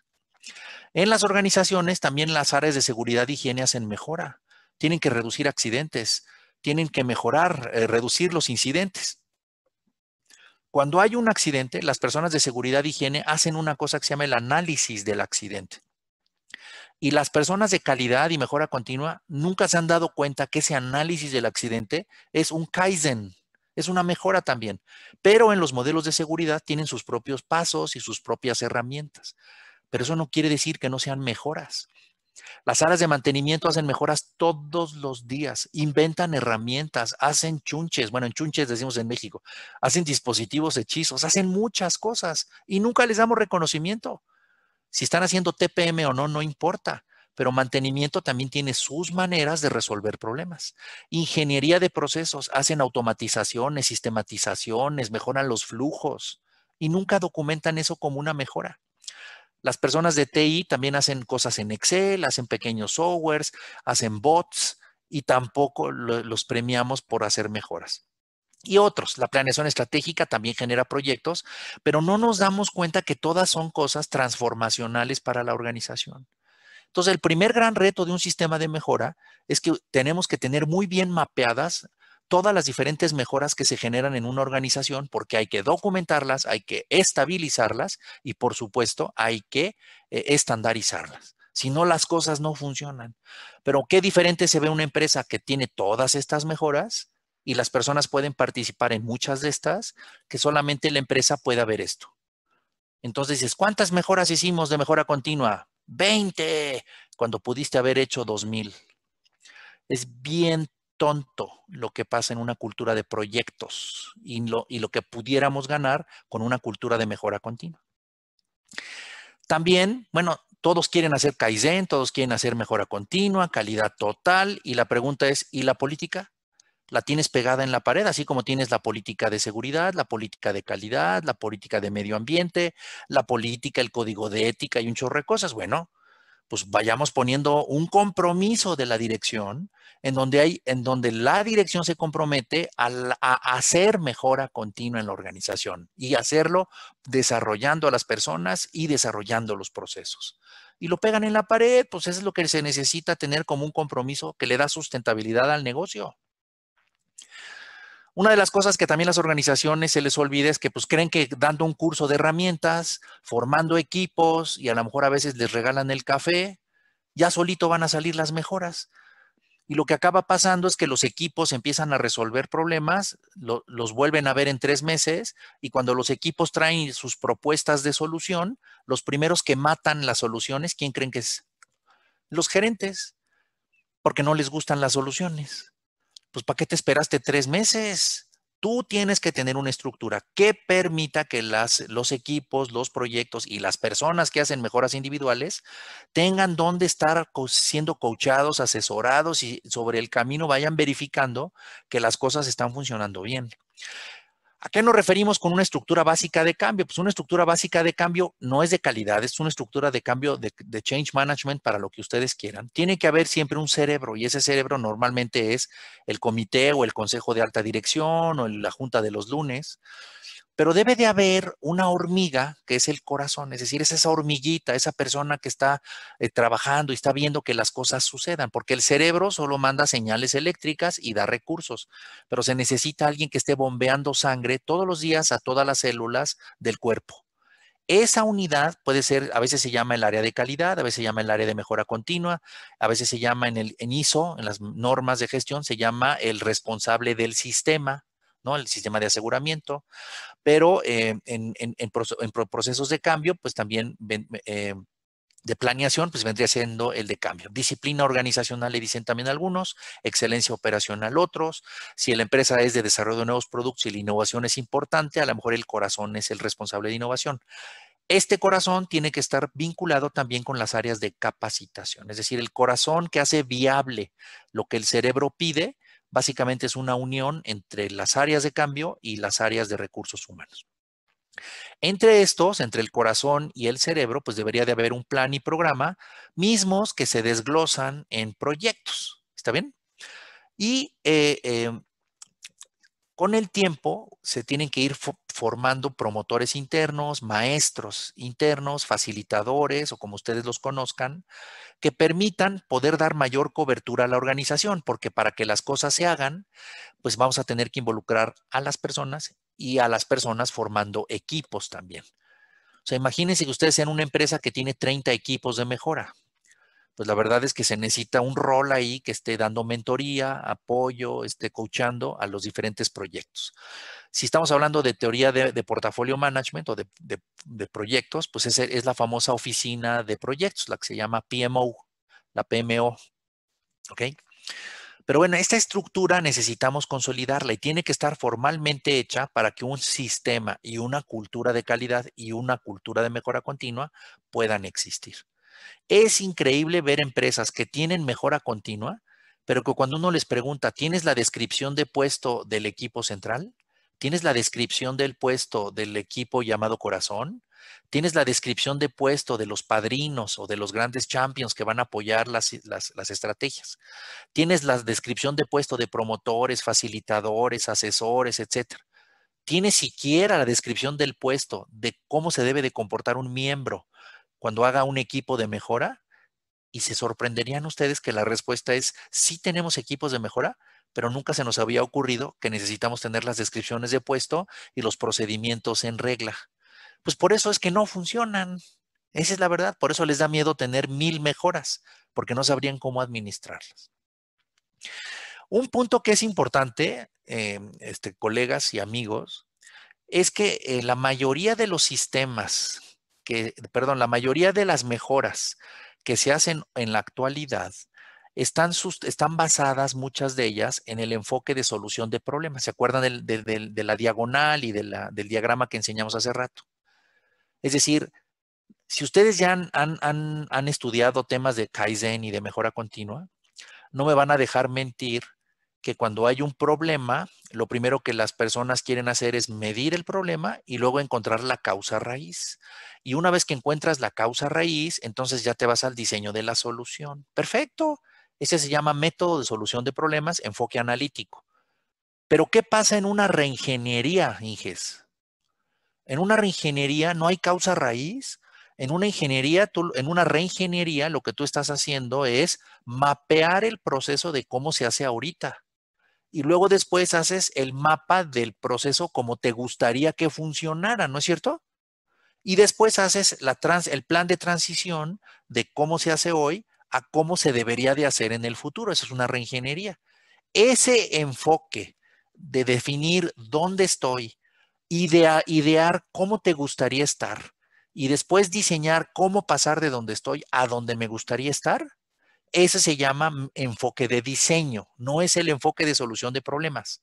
En las organizaciones, también las áreas de seguridad e higiene hacen mejora. Tienen que reducir accidentes, tienen que mejorar, eh, reducir los incidentes. Cuando hay un accidente, las personas de seguridad e higiene hacen una cosa que se llama el análisis del accidente. Y las personas de calidad y mejora continua nunca se han dado cuenta que ese análisis del accidente es un Kaizen, es una mejora también. Pero en los modelos de seguridad tienen sus propios pasos y sus propias herramientas. Pero eso no quiere decir que no sean mejoras. Las áreas de mantenimiento hacen mejoras todos los días, inventan herramientas, hacen chunches, bueno, en chunches decimos en México, hacen dispositivos, hechizos, hacen muchas cosas y nunca les damos reconocimiento. Si están haciendo T P M o no, no importa, pero mantenimiento también tiene sus maneras de resolver problemas. Ingeniería de procesos, hacen automatizaciones, sistematizaciones, mejoran los flujos y nunca documentan eso como una mejora. Las personas de T I también hacen cosas en Excel, hacen pequeños softwares, hacen bots y tampoco lo, los premiamos por hacer mejoras. Y otros, la planeación estratégica también genera proyectos, pero no nos damos cuenta que todas son cosas transformacionales para la organización. Entonces, el primer gran reto de un sistema de mejora es que tenemos que tener muy bien mapeadas todas las diferentes mejoras que se generan en una organización, porque hay que documentarlas, hay que estabilizarlas y, por supuesto, hay que eh, estandarizarlas. Si no, las cosas no funcionan. Pero qué diferente se ve una empresa que tiene todas estas mejoras y las personas pueden participar en muchas de estas, que solamente la empresa pueda ver esto. Entonces dices, ¿cuántas mejoras hicimos de mejora continua? veinte, cuando pudiste haber hecho dos mil. Es bien tonto lo que pasa en una cultura de proyectos y lo, y lo que pudiéramos ganar con una cultura de mejora continua. También, bueno, todos quieren hacer Kaizen, todos quieren hacer mejora continua, calidad total, y la pregunta es, ¿y la política? La tienes pegada en la pared, así como tienes la política de seguridad, la política de calidad, la política de medio ambiente, la política, el código de ética y un chorro de cosas. Bueno, pues vayamos poniendo un compromiso de la dirección en donde, hay, en donde la dirección se compromete a, a hacer mejora continua en la organización y hacerlo desarrollando a las personas y desarrollando los procesos. Y lo pegan en la pared, pues eso es lo que se necesita tener como un compromiso que le da sustentabilidad al negocio. Una de las cosas que también las organizaciones se les olvida es que pues creen que dando un curso de herramientas, formando equipos y a lo mejor a veces les regalan el café, ya solito van a salir las mejoras. Y lo que acaba pasando es que los equipos empiezan a resolver problemas, lo, los vuelven a ver en tres meses y cuando los equipos traen sus propuestas de solución, los primeros que matan las soluciones, ¿quién creen que es? Los gerentes, porque no les gustan las soluciones. Pues, ¿para qué te esperaste tres meses? Tú tienes que tener una estructura que permita que las, los equipos, los proyectos y las personas que hacen mejoras individuales tengan dónde estar siendo coachados, asesorados y sobre el camino vayan verificando que las cosas están funcionando bien. ¿A qué nos referimos con una estructura básica de cambio? Pues una estructura básica de cambio no es de calidad, es una estructura de cambio de, de change management para lo que ustedes quieran. Tiene que haber siempre un cerebro y ese cerebro normalmente es el comité o el consejo de alta dirección o la junta de los lunes. Pero debe de haber una hormiga que es el corazón, es decir, es esa hormiguita, esa persona que está eh, trabajando y está viendo que las cosas sucedan, porque el cerebro solo manda señales eléctricas y da recursos, pero se necesita alguien que esté bombeando sangre todos los días a todas las células del cuerpo. Esa unidad puede ser, a veces se llama el área de calidad, a veces se llama el área de mejora continua, a veces se llama en, el, en I S O, en las normas de gestión, se llama el responsable del sistema, ¿no? El sistema de aseguramiento, pero eh, en, en, en, procesos, en procesos de cambio, pues también eh, de planeación, pues vendría siendo el de cambio. Disciplina organizacional le dicen también algunos, excelencia operacional otros. Si la empresa es de desarrollo de nuevos productos y la innovación es importante, a lo mejor el corazón es el responsable de innovación. Este corazón tiene que estar vinculado también con las áreas de capacitación, es decir, el corazón que hace viable lo que el cerebro pide. Básicamente es una unión entre las áreas de cambio y las áreas de recursos humanos. Entre estos, entre el corazón y el cerebro, pues debería de haber un plan y programa mismos que se desglosan en proyectos. ¿Está bien? Y eh, eh, con el tiempo se tienen que ir fo- formando promotores internos, maestros internos, facilitadores o como ustedes los conozcan, que permitan poder dar mayor cobertura a la organización, porque para que las cosas se hagan, pues vamos a tener que involucrar a las personas y a las personas formando equipos también. O sea, imagínense que ustedes sean una empresa que tiene treinta equipos de mejora. Pues la verdad es que se necesita un rol ahí que esté dando mentoría, apoyo, esté coachando a los diferentes proyectos. Si estamos hablando de teoría de, de portafolio management o de, de, de proyectos, pues esa es la famosa oficina de proyectos, la que se llama P M O, la P M O. ¿Ok? Pero bueno, esta estructura necesitamos consolidarla y tiene que estar formalmente hecha para que un sistema y una cultura de calidad y una cultura de mejora continua puedan existir. Es increíble ver empresas que tienen mejora continua, pero que cuando uno les pregunta, ¿tienes la descripción de puesto del equipo central? ¿Tienes la descripción del puesto del equipo llamado corazón? ¿Tienes la descripción de puesto de los padrinos o de los grandes champions que van a apoyar las, las, las estrategias? ¿Tienes la descripción de puesto de promotores, facilitadores, asesores, etcétera? ¿Tienes siquiera la descripción del puesto de cómo se debe de comportar un miembro cuando haga un equipo de mejora? Y se sorprenderían ustedes que la respuesta es sí tenemos equipos de mejora, pero nunca se nos había ocurrido que necesitamos tener las descripciones de puesto y los procedimientos en regla. Pues por eso es que no funcionan. Esa es la verdad. Por eso les da miedo tener mil mejoras, porque no sabrían cómo administrarlas. Un punto que es importante, eh, este, colegas y amigos, es que eh, la mayoría de los sistemas que, perdón, la mayoría de las mejoras que se hacen en la actualidad están, están basadas muchas de ellas en el enfoque de solución de problemas. ¿Se acuerdan del, del, del, de la diagonal y de la, del diagrama que enseñamos hace rato? Es decir, si ustedes ya han, han, han, han estudiado temas de Kaizen y de mejora continua, no me van a dejar mentir que cuando hay un problema, lo primero que las personas quieren hacer es medir el problema y luego encontrar la causa raíz. Y una vez que encuentras la causa raíz, entonces ya te vas al diseño de la solución. Perfecto. Ese se llama método de solución de problemas, enfoque analítico. Pero ¿qué pasa en una reingeniería, Inges? En una reingeniería no hay causa raíz. En una ingeniería, tú, en una reingeniería, lo que tú estás haciendo es mapear el proceso de cómo se hace ahorita. Y luego después haces el mapa del proceso como te gustaría que funcionara, ¿no es cierto? Y después haces la trans, el plan de transición de cómo se hace hoy a cómo se debería de hacer en el futuro. Esa es una reingeniería. Ese enfoque de definir dónde estoy, idea, idear cómo te gustaría estar y después diseñar cómo pasar de donde estoy a donde me gustaría estar, ese se llama enfoque de diseño, no es el enfoque de solución de problemas.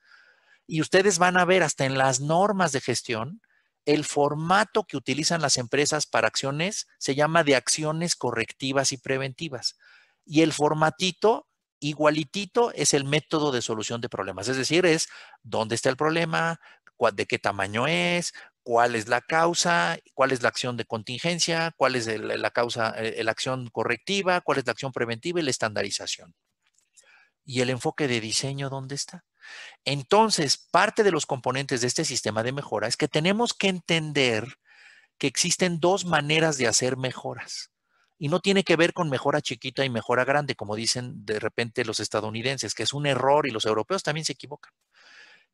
Y ustedes van a ver hasta en las normas de gestión, el formato que utilizan las empresas para acciones se llama de acciones correctivas y preventivas. Y el formatito igualitito es el método de solución de problemas. Es decir, es dónde está el problema, cuál, de qué tamaño es, cuál es la causa, cuál es la acción de contingencia, cuál es el, la causa, el, la acción correctiva, cuál es la acción preventiva y la estandarización. ¿Y el enfoque de diseño dónde está? Entonces, parte de los componentes de este sistema de mejora es que tenemos que entender que existen dos maneras de hacer mejoras. Y no tiene que ver con mejora chiquita y mejora grande, como dicen de repente los estadounidenses, que es un error, y los europeos también se equivocan,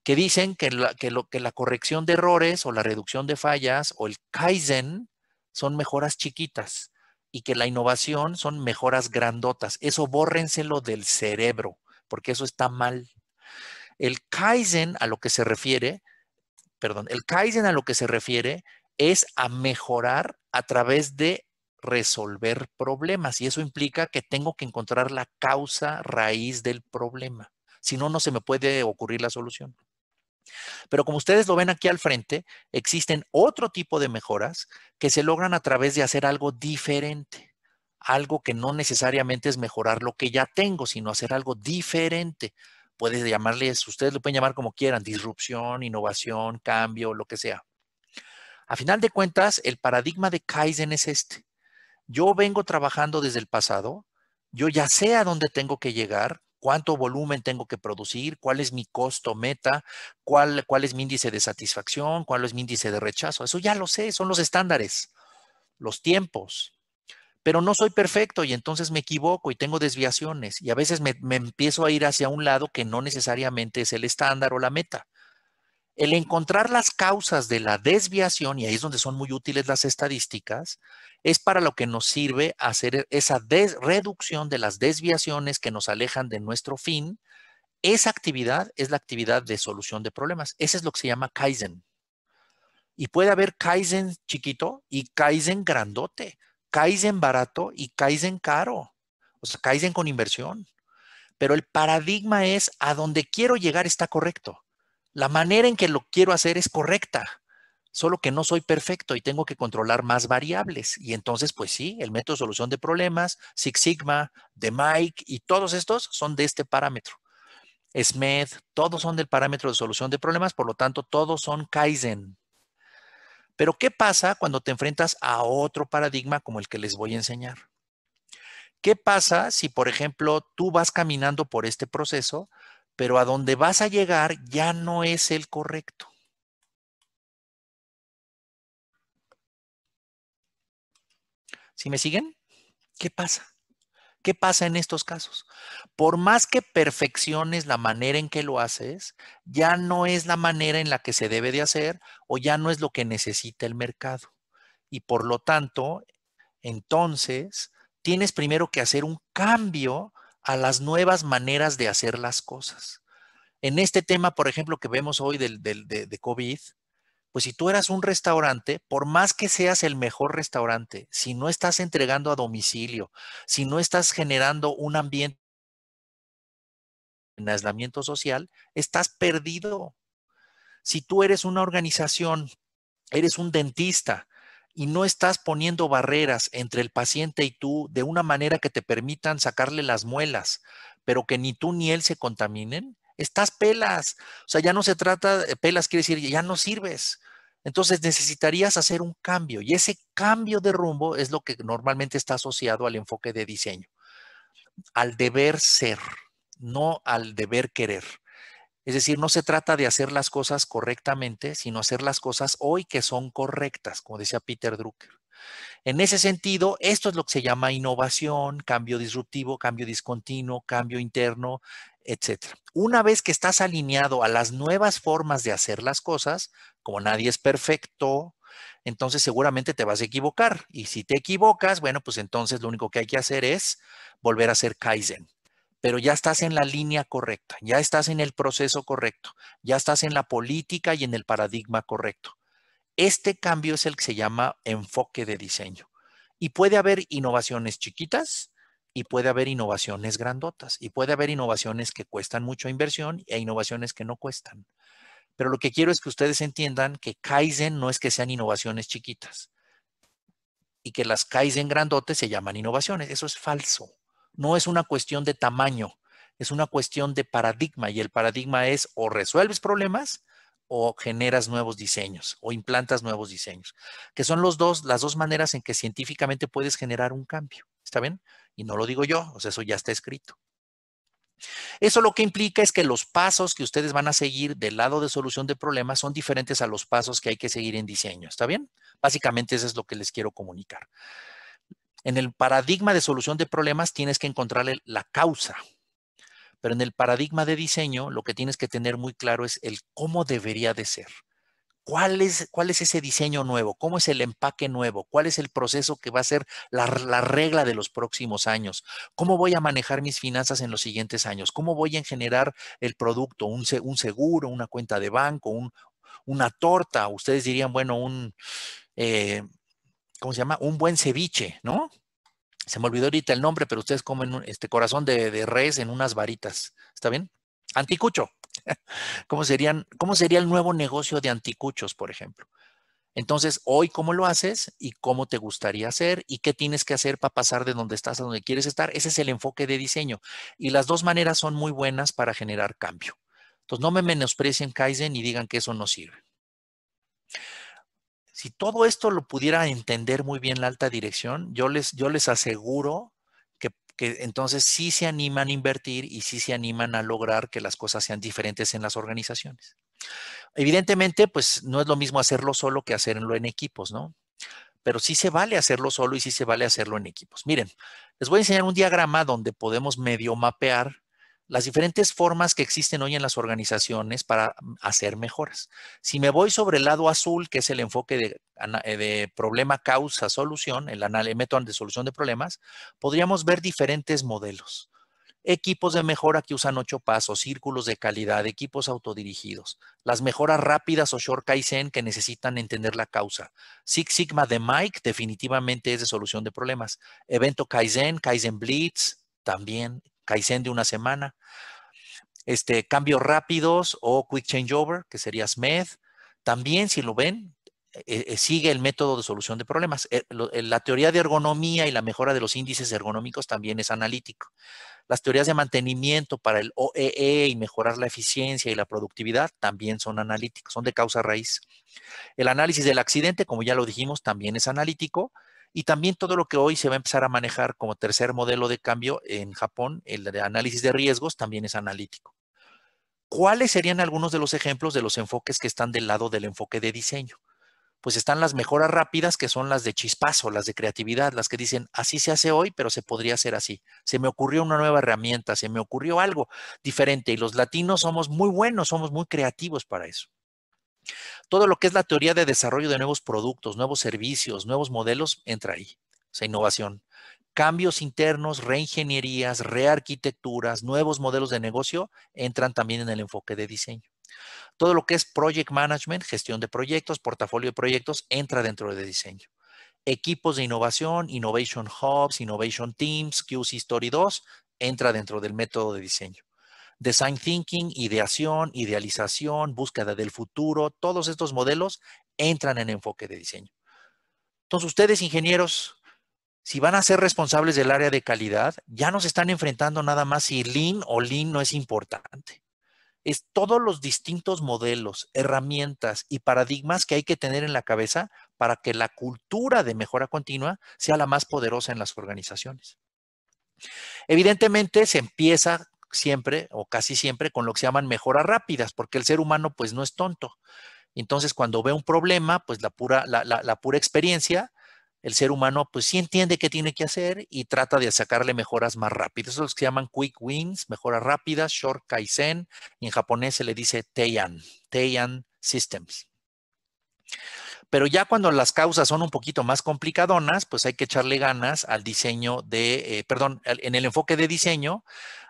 que dicen que la, que lo, que la corrección de errores o la reducción de fallas o el Kaizen son mejoras chiquitas y que la innovación son mejoras grandotas. Eso bórrenselo del cerebro, porque eso está mal. El Kaizen a lo que se refiere, perdón, el Kaizen a lo que se refiere es a mejorar a través de resolver problemas, y eso implica que tengo que encontrar la causa raíz del problema. Si no, no se me puede ocurrir la solución. Pero como ustedes lo ven aquí al frente, existen otro tipo de mejoras que se logran a través de hacer algo diferente. Algo que no necesariamente es mejorar lo que ya tengo, sino hacer algo diferente. Pueden llamarles, ustedes lo pueden llamar como quieran, disrupción, innovación, cambio, lo que sea. A final de cuentas, el paradigma de Kaizen es este. Yo vengo trabajando desde el pasado, yo ya sé a dónde tengo que llegar, cuánto volumen tengo que producir, cuál es mi costo meta, cuál, cuál es mi índice de satisfacción, cuál es mi índice de rechazo. Eso ya lo sé, son los estándares, los tiempos. Pero no soy perfecto y entonces me equivoco y tengo desviaciones y a veces me, me empiezo a ir hacia un lado que no necesariamente es el estándar o la meta. El encontrar las causas de la desviación, y ahí es donde son muy útiles las estadísticas, es para lo que nos sirve hacer esa reducción de las desviaciones que nos alejan de nuestro fin. Esa actividad es la actividad de solución de problemas. Ese es lo que se llama Kaizen. Y puede haber Kaizen chiquito y Kaizen grandote, Kaizen barato y Kaizen caro, o sea, Kaizen con inversión. Pero el paradigma es a donde quiero llegar está correcto. La manera en que lo quiero hacer es correcta, solo que no soy perfecto y tengo que controlar más variables. Y entonces, pues sí, el método de solución de problemas, Six Sigma, D M A I C y todos estos son de este parámetro. S M E D, todos son del parámetro de solución de problemas, por lo tanto, todos son Kaizen. Pero, ¿qué pasa cuando te enfrentas a otro paradigma como el que les voy a enseñar? ¿Qué pasa si, por ejemplo, tú vas caminando por este proceso, pero a donde vas a llegar ya no es el correcto? ¿Sí me siguen? ¿Qué pasa? ¿Qué pasa en estos casos? Por más que perfecciones la manera en que lo haces, ya no es la manera en la que se debe de hacer o ya no es lo que necesita el mercado. Y por lo tanto, entonces, tienes primero que hacer un cambio a las nuevas maneras de hacer las cosas. En este tema, por ejemplo, que vemos hoy del, del, de, de COVID, pues si tú eras un restaurante, por más que seas el mejor restaurante, si no estás entregando a domicilio, si no estás generando un ambiente en aislamiento social, estás perdido. Si tú eres una organización, eres un dentista, y no estás poniendo barreras entre el paciente y tú de una manera que te permitan sacarle las muelas, pero que ni tú ni él se contaminen, estás pelas. O sea, ya no se trata, pelas quiere decir, ya no sirves. Entonces necesitarías hacer un cambio y ese cambio de rumbo es lo que normalmente está asociado al enfoque de diseño, al deber ser, no al deber querer. Es decir, no se trata de hacer las cosas correctamente, sino hacer las cosas hoy que son correctas, como decía Peter Drucker. En ese sentido, esto es lo que se llama innovación, cambio disruptivo, cambio discontinuo, cambio interno, etcétera. Una vez que estás alineado a las nuevas formas de hacer las cosas, como nadie es perfecto, entonces seguramente te vas a equivocar. Y si te equivocas, bueno, pues entonces lo único que hay que hacer es volver a hacer Kaizen. Pero ya estás en la línea correcta, ya estás en el proceso correcto, ya estás en la política y en el paradigma correcto. Este cambio es el que se llama enfoque de diseño. Y puede haber innovaciones chiquitas y puede haber innovaciones grandotas y puede haber innovaciones que cuestan mucha inversión e innovaciones que no cuestan. Pero lo que quiero es que ustedes entiendan que Kaizen no es que sean innovaciones chiquitas y que las Kaizen grandotes se llaman innovaciones. Eso es falso. No es una cuestión de tamaño, es una cuestión de paradigma y el paradigma es o resuelves problemas o generas nuevos diseños o implantas nuevos diseños, que son los dos, las dos maneras en que científicamente puedes generar un cambio. ¿Está bien? Y no lo digo yo, o sea, eso ya está escrito. Eso lo que implica es que los pasos que ustedes van a seguir del lado de solución de problemas son diferentes a los pasos que hay que seguir en diseño. ¿Está bien? Básicamente eso es lo que les quiero comunicar. En el paradigma de solución de problemas tienes que encontrarle la causa. Pero en el paradigma de diseño lo que tienes que tener muy claro es el cómo debería de ser. ¿Cuál es, cuál es ese diseño nuevo? ¿Cómo es el empaque nuevo? ¿Cuál es el proceso que va a ser la, la regla de los próximos años? ¿Cómo voy a manejar mis finanzas en los siguientes años? ¿Cómo voy a generar el producto? ¿Un, un seguro, una cuenta de banco, un, una torta? Ustedes dirían, bueno, un, eh, ¿cómo se llama? Un buen ceviche, ¿no? Se me olvidó ahorita el nombre, pero ustedes comen un, este corazón de, de res en unas varitas. ¿Está bien? Anticucho. ¿Cómo serían, ¿Cómo sería el nuevo negocio de anticuchos, por ejemplo? Entonces, hoy, ¿cómo lo haces? ¿Y cómo te gustaría hacer? ¿Y qué tienes que hacer para pasar de donde estás a donde quieres estar? Ese es el enfoque de diseño. Y las dos maneras son muy buenas para generar cambio. Entonces, no me menosprecien Kaizen y digan que eso no sirve. Si todo esto lo pudiera entender muy bien la alta dirección, yo les, yo les aseguro que, que entonces sí se animan a invertir y sí se animan a lograr que las cosas sean diferentes en las organizaciones. Evidentemente, pues no es lo mismo hacerlo solo que hacerlo en equipos, ¿no? Pero sí se vale hacerlo solo y sí se vale hacerlo en equipos. Miren, les voy a enseñar un diagrama donde podemos medio mapear las diferentes formas que existen hoy en las organizaciones para hacer mejoras. Si me voy sobre el lado azul, que es el enfoque de, de problema, causa, solución, el, el método de solución de problemas, podríamos ver diferentes modelos. Equipos de mejora que usan ocho pasos, círculos de calidad, equipos autodirigidos, las mejoras rápidas o short kaizen que necesitan entender la causa. Six Sigma de D M A I C definitivamente es de solución de problemas. Evento kaizen, kaizen blitz, también Kaizen de una semana, este, cambios rápidos o quick changeover, que sería S M E D. También, si lo ven, eh, sigue el método de solución de problemas. Eh, lo, eh, la teoría de ergonomía y la mejora de los índices ergonómicos también es analítico. Las teorías de mantenimiento para el O E E y mejorar la eficiencia y la productividad también son analíticos, son de causa raíz. El análisis del accidente, como ya lo dijimos, también es analítico. Y también todo lo que hoy se va a empezar a manejar como tercer modelo de cambio en Japón, el de análisis de riesgos, también es analítico. ¿Cuáles serían algunos de los ejemplos de los enfoques que están del lado del enfoque de diseño? Pues están las mejoras rápidas, que son las de chispazo, las de creatividad, las que dicen, así se hace hoy, pero se podría hacer así. Se me ocurrió una nueva herramienta, se me ocurrió algo diferente. Y los latinos somos muy buenos, somos muy creativos para eso. Todo lo que es la teoría de desarrollo de nuevos productos, nuevos servicios, nuevos modelos, entra ahí. O sea, innovación. Cambios internos, reingenierías, rearquitecturas, nuevos modelos de negocio, entran también en el enfoque de diseño. Todo lo que es project management, gestión de proyectos, portafolio de proyectos, entra dentro de diseño. Equipos de innovación, innovation hubs, innovation teams, Q C Story dos, entra dentro del método de diseño. Design Thinking, ideación, idealización, búsqueda del futuro, todos estos modelos entran en enfoque de diseño. Entonces, ustedes, ingenieros, si van a ser responsables del área de calidad, ya nos están enfrentando nada más si Lean o Lean no es importante. Es todos los distintos modelos, herramientas y paradigmas que hay que tener en la cabeza para que la cultura de mejora continua sea la más poderosa en las organizaciones. Evidentemente, se empieza siempre o casi siempre con lo que se llaman mejoras rápidas, porque el ser humano pues no es tonto. Entonces, cuando ve un problema, pues la pura, la, la, la pura experiencia, el ser humano pues sí entiende qué tiene que hacer y trata de sacarle mejoras más rápidas. Esos son los que se llaman quick wins, mejoras rápidas, short kaizen, y en japonés se le dice Teian, Teian Systems. Pero ya cuando las causas son un poquito más complicadonas, pues hay que echarle ganas al diseño de, eh, perdón, en el enfoque de diseño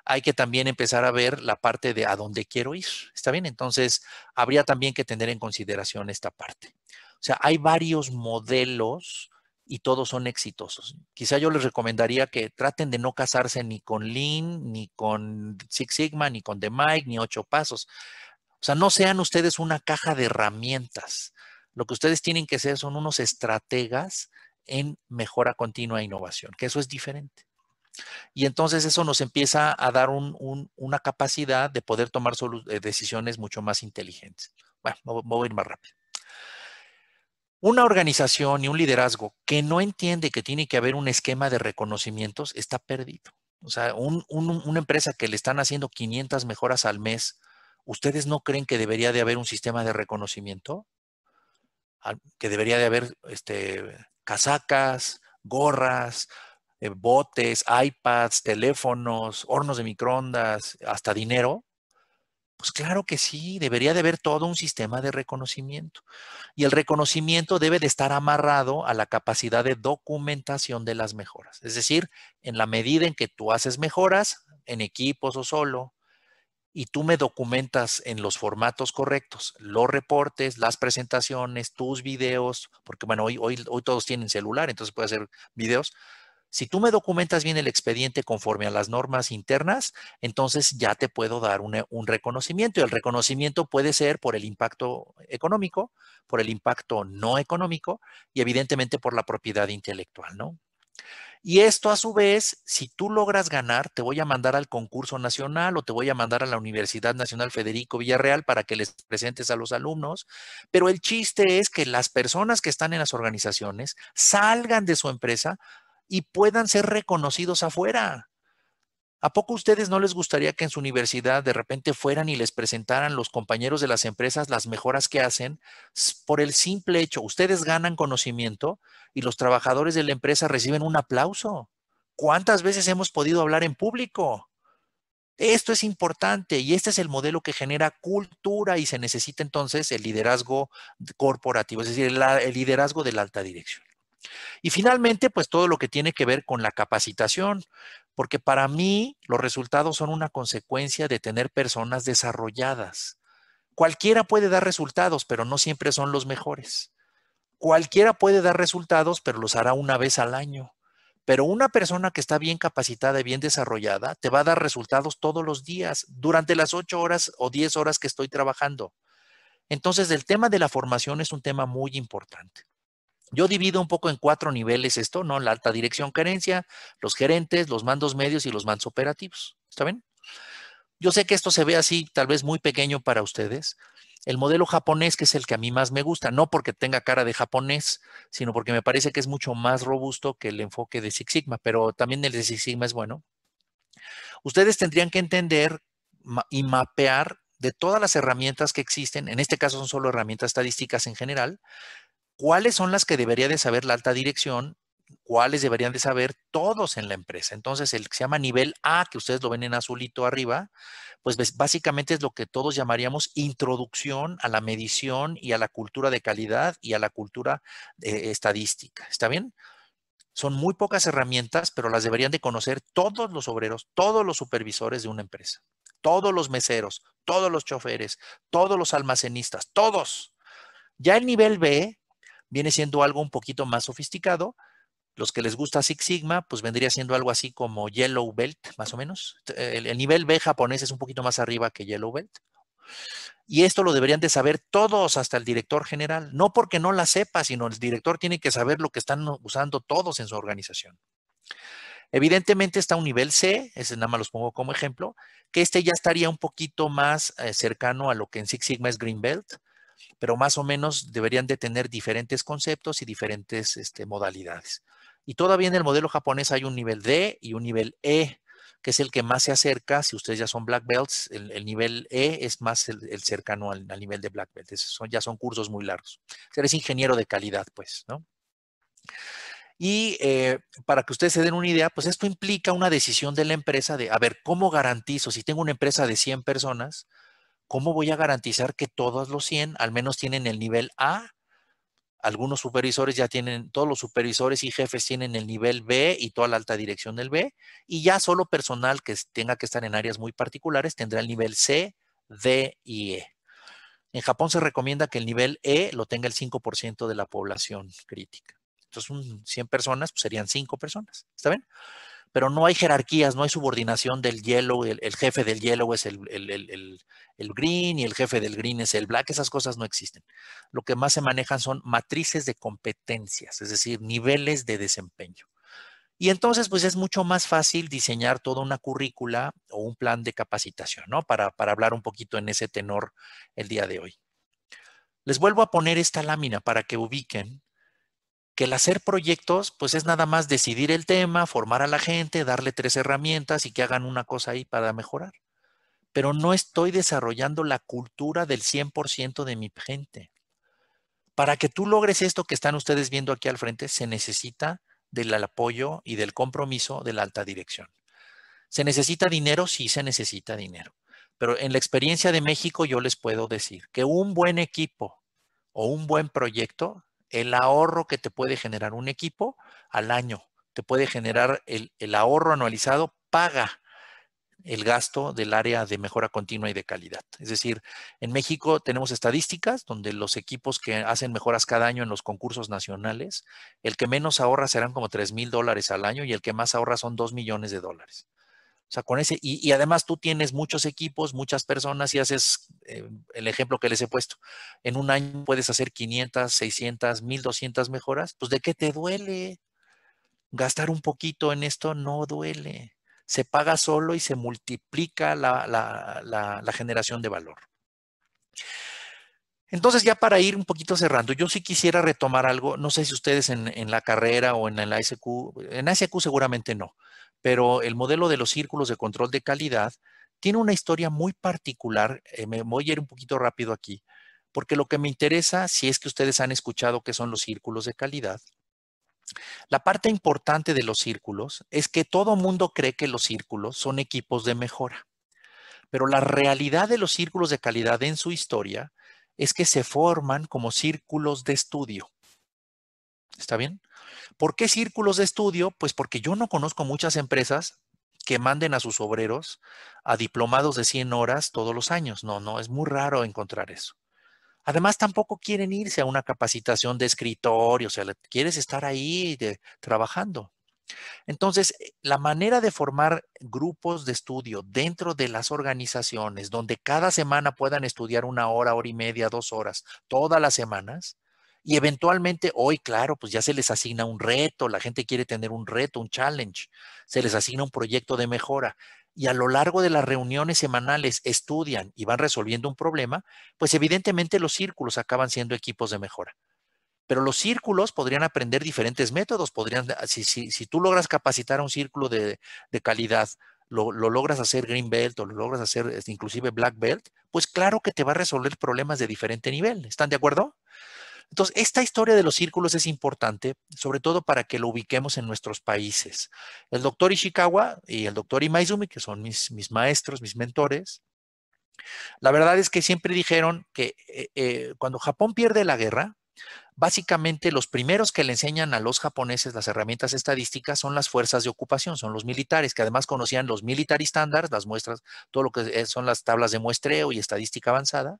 hay que también empezar a ver la parte de a dónde quiero ir. ¿Está bien? Entonces, habría también que tener en consideración esta parte. O sea, hay varios modelos y todos son exitosos. Quizá yo les recomendaría que traten de no casarse ni con Lean, ni con Six Sigma, ni con D M A I C, ni Ocho Pasos. O sea, no sean ustedes una caja de herramientas. Lo que ustedes tienen que ser son unos estrategas en mejora continua e innovación, que eso es diferente. Y entonces eso nos empieza a dar un, un, una capacidad de poder tomar solu- decisiones mucho más inteligentes. Bueno, me voy a ir más rápido. Una organización y un liderazgo que no entiende que tiene que haber un esquema de reconocimientos está perdido. O sea, un, un, una empresa que le están haciendo quinientas mejoras al mes, ¿ustedes no creen que debería de haber un sistema de reconocimiento? Que debería de haber este, casacas, gorras, botes, iPads, teléfonos, hornos de microondas, hasta dinero. Pues claro que sí, debería de haber todo un sistema de reconocimiento. Y el reconocimiento debe de estar amarrado a la capacidad de documentación de las mejoras. Es decir, en la medida en que tú haces mejoras, en equipos o solo, y tú me documentas en los formatos correctos, los reportes, las presentaciones, tus videos, porque bueno, hoy, hoy, hoy todos tienen celular, entonces puedes hacer videos. Si tú me documentas bien el expediente conforme a las normas internas, entonces ya te puedo dar un, un reconocimiento. Y el reconocimiento puede ser por el impacto económico, por el impacto no económico y evidentemente por la propiedad intelectual, ¿no? Y esto a su vez, si tú logras ganar, te voy a mandar al concurso nacional o te voy a mandar a la Universidad Nacional Federico Villarreal para que les presentes a los alumnos. Pero el chiste es que las personas que están en las organizaciones salgan de su empresa y puedan ser reconocidos afuera. ¿A poco a ustedes no les gustaría que en su universidad de repente fueran y les presentaran los compañeros de las empresas las mejoras que hacen por el simple hecho? Ustedes ganan conocimiento y los trabajadores de la empresa reciben un aplauso. ¿Cuántas veces hemos podido hablar en público? Esto es importante y este es el modelo que genera cultura y se necesita entonces el liderazgo corporativo, es decir, el, el liderazgo de la alta dirección. Y finalmente, pues todo lo que tiene que ver con la capacitación, porque para mí los resultados son una consecuencia de tener personas desarrolladas. Cualquiera puede dar resultados, pero no siempre son los mejores. Cualquiera puede dar resultados, pero los hará una vez al año. Pero una persona que está bien capacitada y bien desarrollada te va a dar resultados todos los días, durante las ocho horas o diez horas que estoy trabajando. Entonces, el tema de la formación es un tema muy importante. Yo divido un poco en cuatro niveles esto, ¿no? La alta dirección gerencia, los gerentes, los mandos medios y los mandos operativos. ¿Está bien? Yo sé que esto se ve así, tal vez muy pequeño para ustedes. El modelo japonés, que es el que a mí más me gusta, no porque tenga cara de japonés, sino porque me parece que es mucho más robusto que el enfoque de Six Sigma, pero también el de Six Sigma es bueno. Ustedes tendrían que entender y mapear de todas las herramientas que existen, en este caso son solo herramientas estadísticas en general, ¿cuáles son las que debería de saber la alta dirección? ¿Cuáles deberían de saber todos en la empresa? Entonces, el que se llama nivel A, que ustedes lo ven en azulito arriba, pues básicamente es lo que todos llamaríamos introducción a la medición y a la cultura de calidad y a la cultura eh, estadística. ¿Está bien? Son muy pocas herramientas, pero las deberían de conocer todos los obreros, todos los supervisores de una empresa, todos los meseros, todos los choferes, todos los almacenistas, todos. Ya el nivel B viene siendo algo un poquito más sofisticado. Los que les gusta Six Sigma, pues vendría siendo algo así como Yellow Belt, más o menos. El, el nivel B japonés es un poquito más arriba que Yellow Belt. Y esto lo deberían de saber todos, hasta el director general. No porque no la sepa, sino el director tiene que saber lo que están usando todos en su organización. Evidentemente está un nivel C, ese nada más los pongo como ejemplo, que este ya estaría un poquito más eh, cercano a lo que en Six Sigma es Green Belt, pero más o menos deberían de tener diferentes conceptos y diferentes este, modalidades. Y todavía en el modelo japonés hay un nivel D y un nivel E, que es el que más se acerca. Si ustedes ya son Black Belts, el, el nivel E es más el, el cercano al, al nivel de Black Belt. Esos son, ya son cursos muy largos. Eres ingeniero de calidad, pues, ¿no? Y eh, para que ustedes se den una idea, pues esto implica una decisión de la empresa de, a ver, ¿cómo garantizo? Si tengo una empresa de cien personas, ¿cómo voy a garantizar que todos los cien al menos tienen el nivel A? Algunos supervisores ya tienen, todos los supervisores y jefes tienen el nivel B y toda la alta dirección del B. Y ya solo personal que tenga que estar en áreas muy particulares tendrá el nivel C, D y E. En Japón se recomienda que el nivel E lo tenga el cinco por ciento de la población crítica. Entonces, un cien personas pues serían cinco personas. ¿Está bien? Pero no hay jerarquías, no hay subordinación del yellow, el, el jefe del yellow es el, el, el, el, el green y el jefe del green es el black, esas cosas no existen. Lo que más se manejan son matrices de competencias, es decir, niveles de desempeño. Y entonces, pues es mucho más fácil diseñar toda una currícula o un plan de capacitación, ¿no? Para, para hablar un poquito en ese tenor el día de hoy. Les vuelvo a poner esta lámina para que ubiquen que el hacer proyectos, pues es nada más decidir el tema, formar a la gente, darle tres herramientas y que hagan una cosa ahí para mejorar. Pero no estoy desarrollando la cultura del cien por ciento de mi gente. Para que tú logres esto que están ustedes viendo aquí al frente, se necesita del apoyo y del compromiso de la alta dirección. ¿Se necesita dinero? Sí, se necesita dinero. Pero en la experiencia de México yo les puedo decir que un buen equipo o un buen proyecto, el ahorro que te puede generar un equipo al año, te puede generar el, el ahorro anualizado, paga el gasto del área de mejora continua y de calidad. Es decir, en México tenemos estadísticas donde los equipos que hacen mejoras cada año en los concursos nacionales, el que menos ahorra serán como tres mil dólares al año y el que más ahorra son dos millones de dólares. O sea, con ese, y, y además tú tienes muchos equipos, muchas personas y haces eh, el ejemplo que les he puesto. En un año puedes hacer quinientas, seiscientas, mil doscientas mejoras. Pues, ¿de qué te duele? Gastar un poquito en esto no duele. Se paga solo y se multiplica la, la, la, la generación de valor. Entonces, ya para ir un poquito cerrando, yo sí quisiera retomar algo. No sé si ustedes en, en la carrera o en la A S Q, en A S Q seguramente no, pero el modelo de los círculos de control de calidad tiene una historia muy particular. Eh, me voy a ir un poquito rápido aquí, porque lo que me interesa, si es que ustedes han escuchado qué son los círculos de calidad, la parte importante de los círculos es que todo mundo cree que los círculos son equipos de mejora. Pero la realidad de los círculos de calidad en su historia es que se forman como círculos de estudio. ¿Está bien? ¿Por qué círculos de estudio? Pues porque yo no conozco muchas empresas que manden a sus obreros a diplomados de cien horas todos los años. No, no, es muy raro encontrar eso. Además, tampoco quieren irse a una capacitación de escritorio, o sea, quieres estar ahí de, trabajando. Entonces, la manera de formar grupos de estudio dentro de las organizaciones, donde cada semana puedan estudiar una hora, hora y media, dos horas, todas las semanas, y eventualmente hoy, claro, pues ya se les asigna un reto, la gente quiere tener un reto, un challenge, se les asigna un proyecto de mejora. Y a lo largo de las reuniones semanales estudian y van resolviendo un problema, pues evidentemente los círculos acaban siendo equipos de mejora. Pero los círculos podrían aprender diferentes métodos. Podrían, si, si, si tú logras capacitar a un círculo de, de calidad, lo, lo logras hacer Green Belt o lo logras hacer inclusive Black Belt, pues claro que te va a resolver problemas de diferente nivel. ¿Están de acuerdo? Entonces, esta historia de los círculos es importante, sobre todo para que lo ubiquemos en nuestros países. El doctor Ishikawa y el doctor Imaizumi, que son mis, mis maestros, mis mentores, la verdad es que siempre dijeron que eh, eh, cuando Japón pierde la guerra, básicamente los primeros que le enseñan a los japoneses las herramientas estadísticas son las fuerzas de ocupación, son los militares, que además conocían los military standards, las muestras, todo lo que son las tablas de muestreo y estadística avanzada.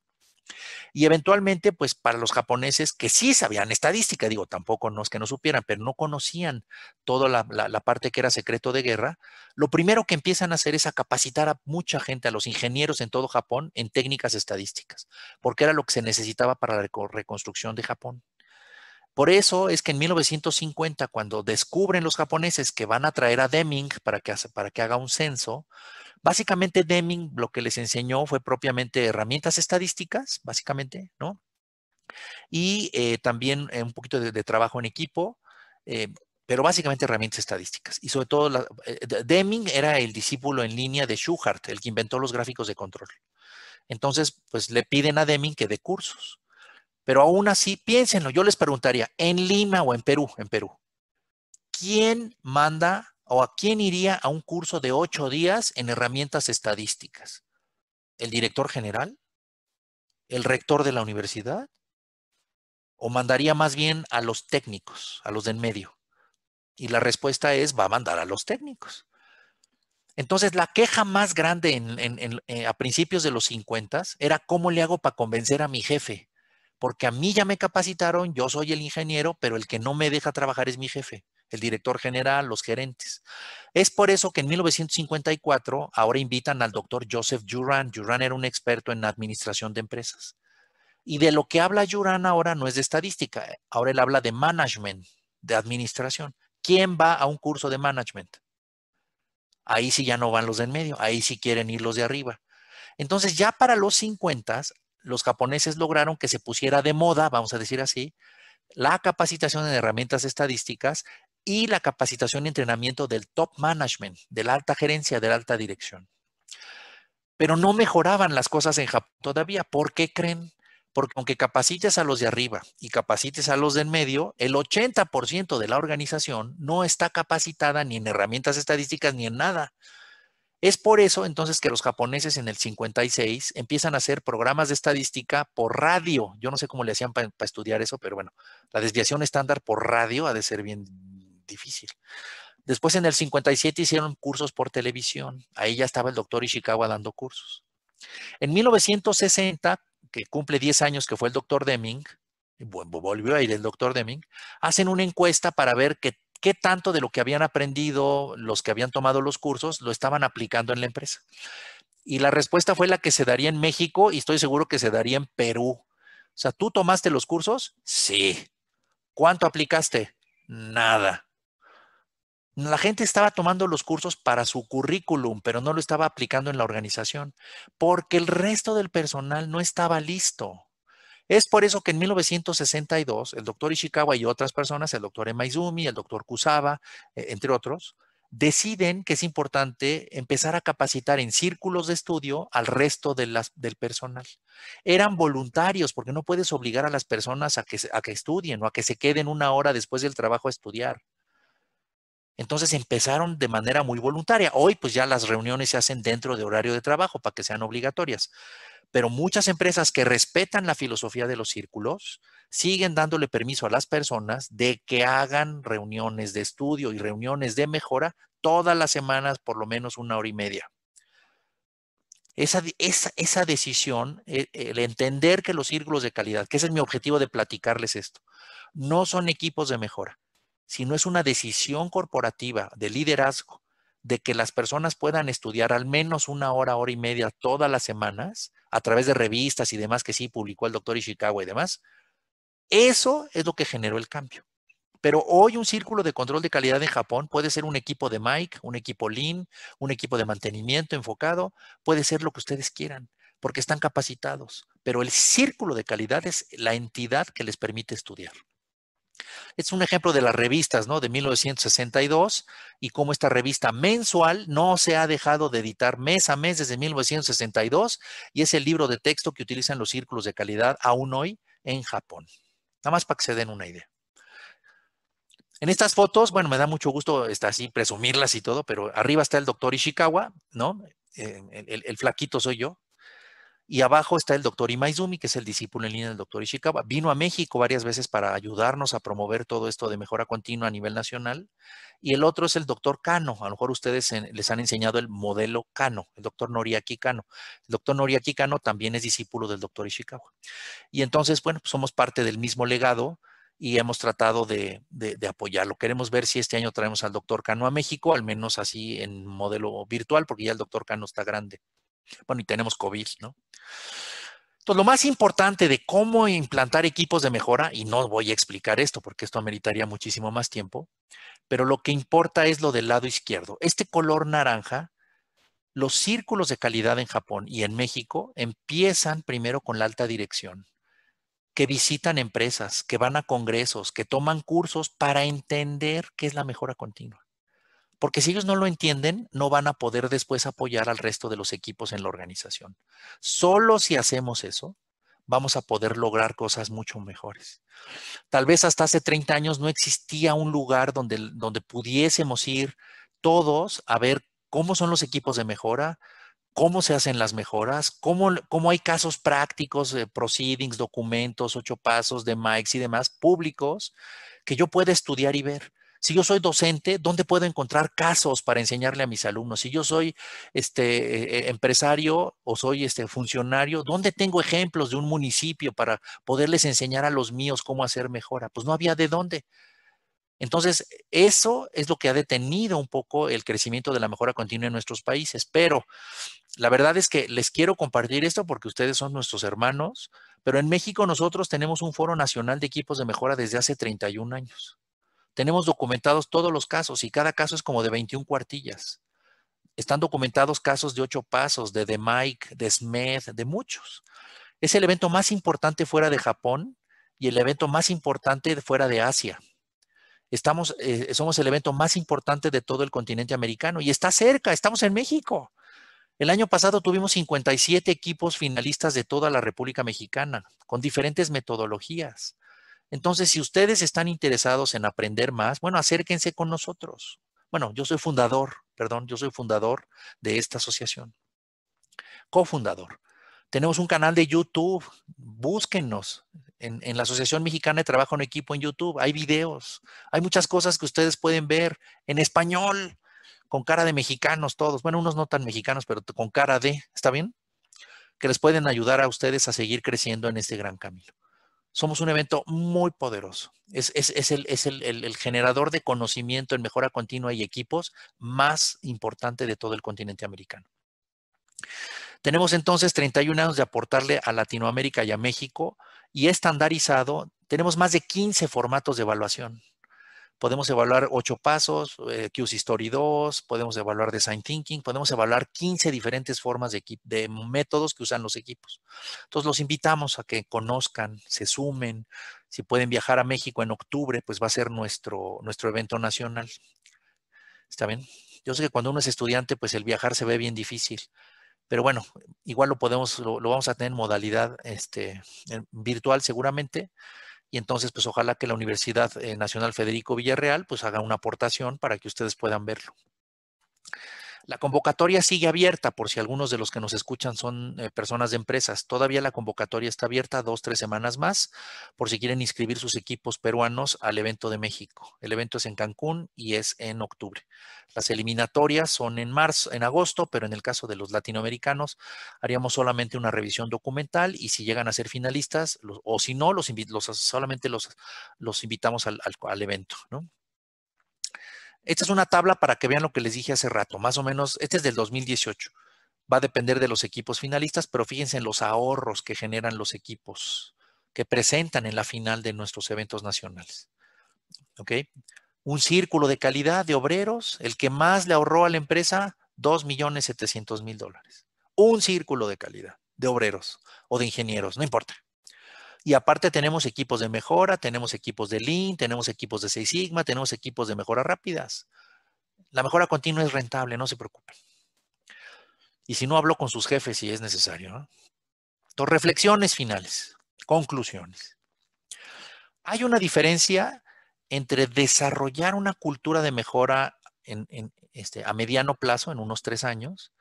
Y eventualmente, pues para los japoneses que sí sabían estadística, digo, tampoco no es que no supieran, pero no conocían toda la, la, la parte que era secreto de guerra, lo primero que empiezan a hacer es a capacitar a mucha gente, a los ingenieros en todo Japón, en técnicas estadísticas, porque era lo que se necesitaba para la reconstrucción de Japón. Por eso es que en mil novecientos cincuenta, cuando descubren los japoneses que van a traer a Deming para que, para que haga un censo, básicamente Deming lo que les enseñó fue propiamente herramientas estadísticas, básicamente, ¿no? Y eh, también eh, un poquito de, de trabajo en equipo, eh, pero básicamente herramientas estadísticas. Y sobre todo, la, eh, Deming era el discípulo en línea de Schuchart, el que inventó los gráficos de control. Entonces, pues le piden a Deming que dé cursos. Pero aún así, piénsenlo, yo les preguntaría, en Lima o en Perú, en Perú, ¿quién manda o a quién iría a un curso de ocho días en herramientas estadísticas? ¿El director general? ¿El rector de la universidad? ¿O mandaría más bien a los técnicos, a los de en medio? Y la respuesta es, va a mandar a los técnicos. Entonces, la queja más grande en, en, en, en, a principios de los cincuenta era, ¿cómo le hago para convencer a mi jefe? Porque a mí ya me capacitaron, yo soy el ingeniero, pero el que no me deja trabajar es mi jefe, el director general, los gerentes. Es por eso que en mil novecientos cincuenta y cuatro ahora invitan al doctor Joseph Juran. Juran era un experto en administración de empresas. Y de lo que habla Juran ahora no es de estadística, ahora él habla de management, de administración. ¿Quién va a un curso de management? Ahí sí ya no van los de en medio, ahí sí quieren ir los de arriba. Entonces ya para los cincuenta, los japoneses lograron que se pusiera de moda, vamos a decir así, la capacitación en herramientas estadísticas y la capacitación y entrenamiento del top management, de la alta gerencia, de la alta dirección. Pero no mejoraban las cosas en Japón todavía. ¿Por qué creen? Porque aunque capacites a los de arriba y capacites a los de en medio, el ochenta por ciento de la organización no está capacitada ni en herramientas estadísticas ni en nada. Es por eso entonces que los japoneses en el cincuenta y seis empiezan a hacer programas de estadística por radio. Yo no sé cómo le hacían para pa estudiar eso, pero bueno, la desviación estándar por radio ha de ser bien difícil. Después en el cincuenta y siete hicieron cursos por televisión. Ahí ya estaba el doctor Ishikawa dando cursos. En mil novecientos sesenta, que cumple diez años que fue el doctor Deming, volvió a ir el doctor Deming, hacen una encuesta para ver qué, qué tanto de lo que habían aprendido los que habían tomado los cursos lo estaban aplicando en la empresa. Y la respuesta fue la que se daría en México y estoy seguro que se daría en Perú. O sea, ¿tú tomaste los cursos? Sí. ¿Cuánto aplicaste? Nada. La gente estaba tomando los cursos para su currículum, pero no lo estaba aplicando en la organización, porque el resto del personal no estaba listo. Es por eso que en mil novecientos sesenta y dos, el doctor Ishikawa y otras personas, el doctor Imaizumi, el doctor Kusawa, entre otros, deciden que es importante empezar a capacitar en círculos de estudio al resto de las, del personal. Eran voluntarios, porque no puedes obligar a las personas a que, a que estudien o a que se queden una hora después del trabajo a estudiar. Entonces empezaron de manera muy voluntaria. Hoy pues ya las reuniones se hacen dentro de horario de trabajo para que sean obligatorias. Pero muchas empresas que respetan la filosofía de los círculos siguen dándole permiso a las personas de que hagan reuniones de estudio y reuniones de mejora todas las semanas por lo menos una hora y media. Esa, esa, esa decisión, el entender que los círculos de calidad, que ese es mi objetivo de platicarles esto, no son equipos de mejora, sino es una decisión corporativa de liderazgo de que las personas puedan estudiar al menos una hora, hora y media todas las semanas a través de revistas y demás que sí publicó el doctor Ishikawa y demás. Eso es lo que generó el cambio. Pero hoy un círculo de control de calidad en Japón puede ser un equipo de D M A I C, un equipo Lean, un equipo de mantenimiento enfocado, puede ser lo que ustedes quieran porque están capacitados. Pero el círculo de calidad es la entidad que les permite estudiar. Es un ejemplo de las revistas, ¿no? De mil novecientos sesenta y dos y cómo esta revista mensual no se ha dejado de editar mes a mes desde mil novecientos sesenta y dos y es el libro de texto que utilizan los círculos de calidad aún hoy en Japón. Nada más para que se den una idea. En estas fotos, bueno, me da mucho gusto está así presumirlas y todo, pero arriba está el doctor Ishikawa, ¿no? El, el, el flaquito soy yo. Y abajo está el doctor Imaizumi, que es el discípulo en línea del doctor Ishikawa. Vino a México varias veces para ayudarnos a promover todo esto de mejora continua a nivel nacional. Y el otro es el doctor Kano. A lo mejor ustedes les han enseñado el modelo Kano, el doctor Noriaki Kano. El doctor Noriaki Kano también es discípulo del doctor Ishikawa. Y entonces, bueno, pues somos parte del mismo legado y hemos tratado de, de, de apoyarlo. Queremos ver si este año traemos al doctor Kano a México, al menos así en modelo virtual, porque ya el doctor Kano está grande. Bueno, y tenemos COVID, ¿no? Entonces, lo más importante de cómo implantar equipos de mejora, y no voy a explicar esto porque esto ameritaría muchísimo más tiempo, pero lo que importa es lo del lado izquierdo. Este color naranja, los círculos de calidad en Japón y en México empiezan primero con la alta dirección, que visitan empresas, que van a congresos, que toman cursos para entender qué es la mejora continua. Porque si ellos no lo entienden, no van a poder después apoyar al resto de los equipos en la organización. Solo si hacemos eso, vamos a poder lograr cosas mucho mejores. Tal vez hasta hace treinta años no existía un lugar donde, donde pudiésemos ir todos a ver cómo son los equipos de mejora, cómo se hacen las mejoras, cómo, cómo hay casos prácticos, eh, proceedings, documentos, ocho pasos de D M A I C y demás públicos que yo pueda estudiar y ver. Si yo soy docente, ¿dónde puedo encontrar casos para enseñarle a mis alumnos? Si yo soy este, eh, empresario o soy este, funcionario, ¿dónde tengo ejemplos de un municipio para poderles enseñar a los míos cómo hacer mejora? Pues no había de dónde. Entonces, eso es lo que ha detenido un poco el crecimiento de la mejora continua en nuestros países. Pero la verdad es que les quiero compartir esto porque ustedes son nuestros hermanos, pero en México nosotros tenemos un foro nacional de equipos de mejora desde hace treinta y un años. Tenemos documentados todos los casos y cada caso es como de veintiuna cuartillas. Están documentados casos de ocho pasos, de D M A I C, de S M E D, de muchos. Es el evento más importante fuera de Japón y el evento más importante fuera de Asia. Estamos, eh, somos el evento más importante de todo el continente americano y está cerca, estamos en México. El año pasado tuvimos cincuenta y siete equipos finalistas de toda la República Mexicana con diferentes metodologías. Entonces, si ustedes están interesados en aprender más, bueno, acérquense con nosotros. Bueno, yo soy fundador, perdón, yo soy fundador de esta asociación, cofundador. Tenemos un canal de YouTube, búsquennos en, en la Asociación Mexicana de Trabajo en Equipo en YouTube. Hay videos, hay muchas cosas que ustedes pueden ver en español, con cara de mexicanos todos. Bueno, unos no tan mexicanos, pero con cara de, ¿está bien? Que les pueden ayudar a ustedes a seguir creciendo en este gran camino. Somos un evento muy poderoso. Es, es, es, el, es el, el, el generador de conocimiento en mejora continua y equipos más importante de todo el continente americano. Tenemos entonces treinta y un años de aportarle a Latinoamérica y a México y estandarizado. Tenemos más de quince formatos de evaluación. Podemos evaluar ocho pasos, eh, Q C Story dos, podemos evaluar Design Thinking, podemos evaluar quince diferentes formas de, de métodos que usan los equipos. Entonces, los invitamos a que conozcan, se sumen. Si pueden viajar a México en octubre, pues va a ser nuestro, nuestro evento nacional. ¿Está bien? Yo sé que cuando uno es estudiante, pues el viajar se ve bien difícil. Pero bueno, igual lo podemos, lo, lo vamos a tener en modalidad este, virtual seguramente. Y entonces, pues ojalá que la Universidad Nacional Federico Villarreal pues haga una aportación para que ustedes puedan verlo. La convocatoria sigue abierta por si algunos de los que nos escuchan son eh, personas de empresas. Todavía la convocatoria está abierta dos, tres semanas más por si quieren inscribir sus equipos peruanos al evento de México. El evento es en Cancún y es en octubre. Las eliminatorias son en marzo, en agosto, pero en el caso de los latinoamericanos haríamos solamente una revisión documental y si llegan a ser finalistas los, o si no, los, los, solamente los, los invitamos al, al, al evento, ¿no? Esta es una tabla para que vean lo que les dije hace rato, más o menos, este es del dos mil dieciocho. Va a depender de los equipos finalistas, pero fíjense en los ahorros que generan los equipos que presentan en la final de nuestros eventos nacionales. ¿Ok? Un círculo de calidad de obreros, el que más le ahorró a la empresa, dos millones setecientos mil dólares. Un círculo de calidad de obreros o de ingenieros, no importa. Y aparte tenemos equipos de mejora, tenemos equipos de Lean, tenemos equipos de Six Sigma, tenemos equipos de mejora rápidas. La mejora continua es rentable, no se preocupen. Y si no, habló con sus jefes si es necesario, ¿no? Entonces, reflexiones finales, conclusiones. Hay una diferencia entre desarrollar una cultura de mejora en, en este, a mediano plazo, en unos tres años,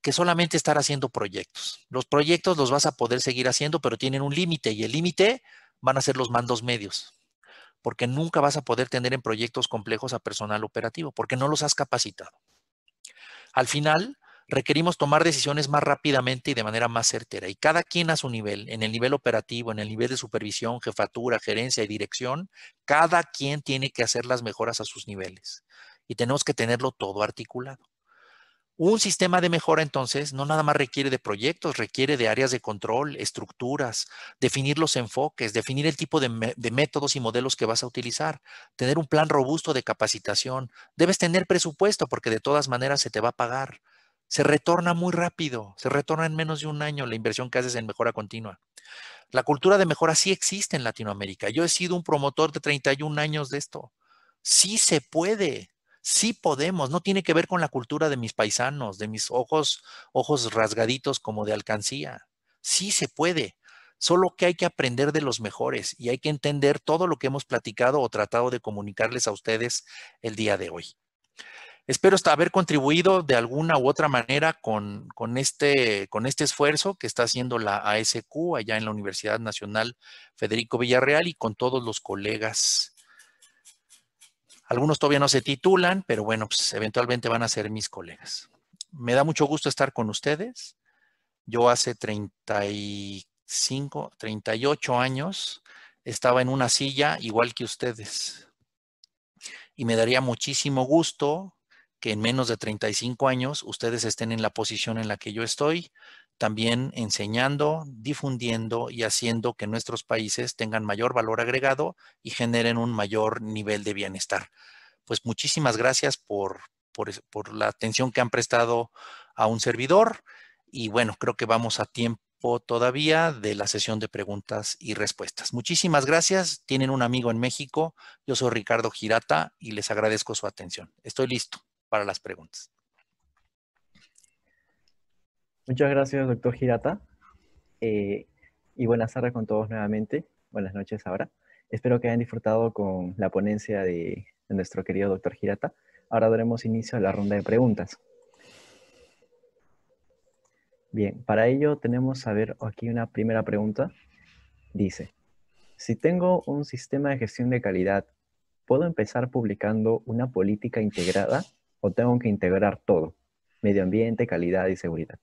que solamente estar haciendo proyectos. Los proyectos los vas a poder seguir haciendo, pero tienen un límite y el límite van a ser los mandos medios, porque nunca vas a poder tener en proyectos complejos a personal operativo, porque no los has capacitado. Al final, requerimos tomar decisiones más rápidamente y de manera más certera, y cada quien a su nivel, en el nivel operativo, en el nivel de supervisión, jefatura, gerencia y dirección, cada quien tiene que hacer las mejoras a sus niveles, y tenemos que tenerlo todo articulado. Un sistema de mejora, entonces, no nada más requiere de proyectos, requiere de áreas de control, estructuras, definir los enfoques, definir el tipo de, de métodos y modelos que vas a utilizar, tener un plan robusto de capacitación. Debes tener presupuesto porque de todas maneras se te va a pagar. Se retorna muy rápido, se retorna en menos de un año la inversión que haces en mejora continua. La cultura de mejora sí existe en Latinoamérica. Yo he sido un promotor de treinta y un años de esto. Sí se puede. Sí podemos, no tiene que ver con la cultura de mis paisanos, de mis ojos, ojos rasgaditos como de alcancía. Sí se puede, solo que hay que aprender de los mejores y hay que entender todo lo que hemos platicado o tratado de comunicarles a ustedes el día de hoy. Espero hasta haber contribuido de alguna u otra manera con, con, este, con este esfuerzo que está haciendo la A S Q allá en la Universidad Nacional Federico Villarreal y con todos los colegas. Algunos todavía no se titulan, pero bueno, pues eventualmente van a ser mis colegas. Me da mucho gusto estar con ustedes. Yo hace treinta y cinco, treinta y ocho años estaba en una silla igual que ustedes. Y me daría muchísimo gusto que en menos de treinta y cinco años ustedes estén en la posición en la que yo estoy también enseñando, difundiendo y haciendo que nuestros países tengan mayor valor agregado y generen un mayor nivel de bienestar. Pues muchísimas gracias por, por, por la atención que han prestado a un servidor y bueno, creo que vamos a tiempo todavía de la sesión de preguntas y respuestas. Muchísimas gracias, tienen un amigo en México, yo soy Ricardo Hirata y les agradezco su atención. Estoy listo para las preguntas. Muchas gracias, doctor Hirata. Eh, y buenas tardes con todos nuevamente. Buenas noches ahora. Espero que hayan disfrutado con la ponencia de, de nuestro querido doctor Hirata. Ahora daremos inicio a la ronda de preguntas. Bien, para ello tenemos, a ver, aquí una primera pregunta. Dice, si tengo un sistema de gestión de calidad, ¿puedo empezar publicando una política integrada o tengo que integrar todo? Medio ambiente, calidad y seguridad.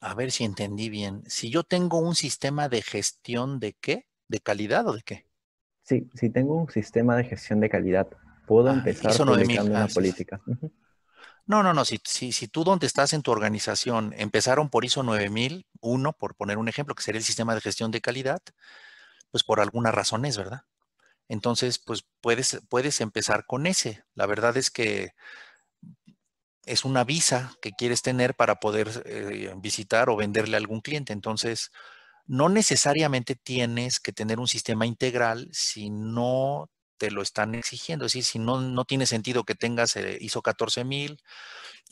A ver si entendí bien. Si yo tengo un sistema de gestión de qué, ¿de calidad o de qué? Sí, si tengo un sistema de gestión de calidad, puedo ah, empezar publicando una política. No, no, no. Si, si, si tú donde estás en tu organización empezaron por ISO nueve mil uno, por poner un ejemplo, que sería el sistema de gestión de calidad, pues por alguna razón es, ¿verdad? Entonces, pues puedes, puedes empezar con ese. La verdad es que es una visa que quieres tener para poder eh, visitar o venderle a algún cliente. Entonces, no necesariamente tienes que tener un sistema integral si no te lo están exigiendo. Es decir, si no, no tiene sentido que tengas eh, ISO catorce mil,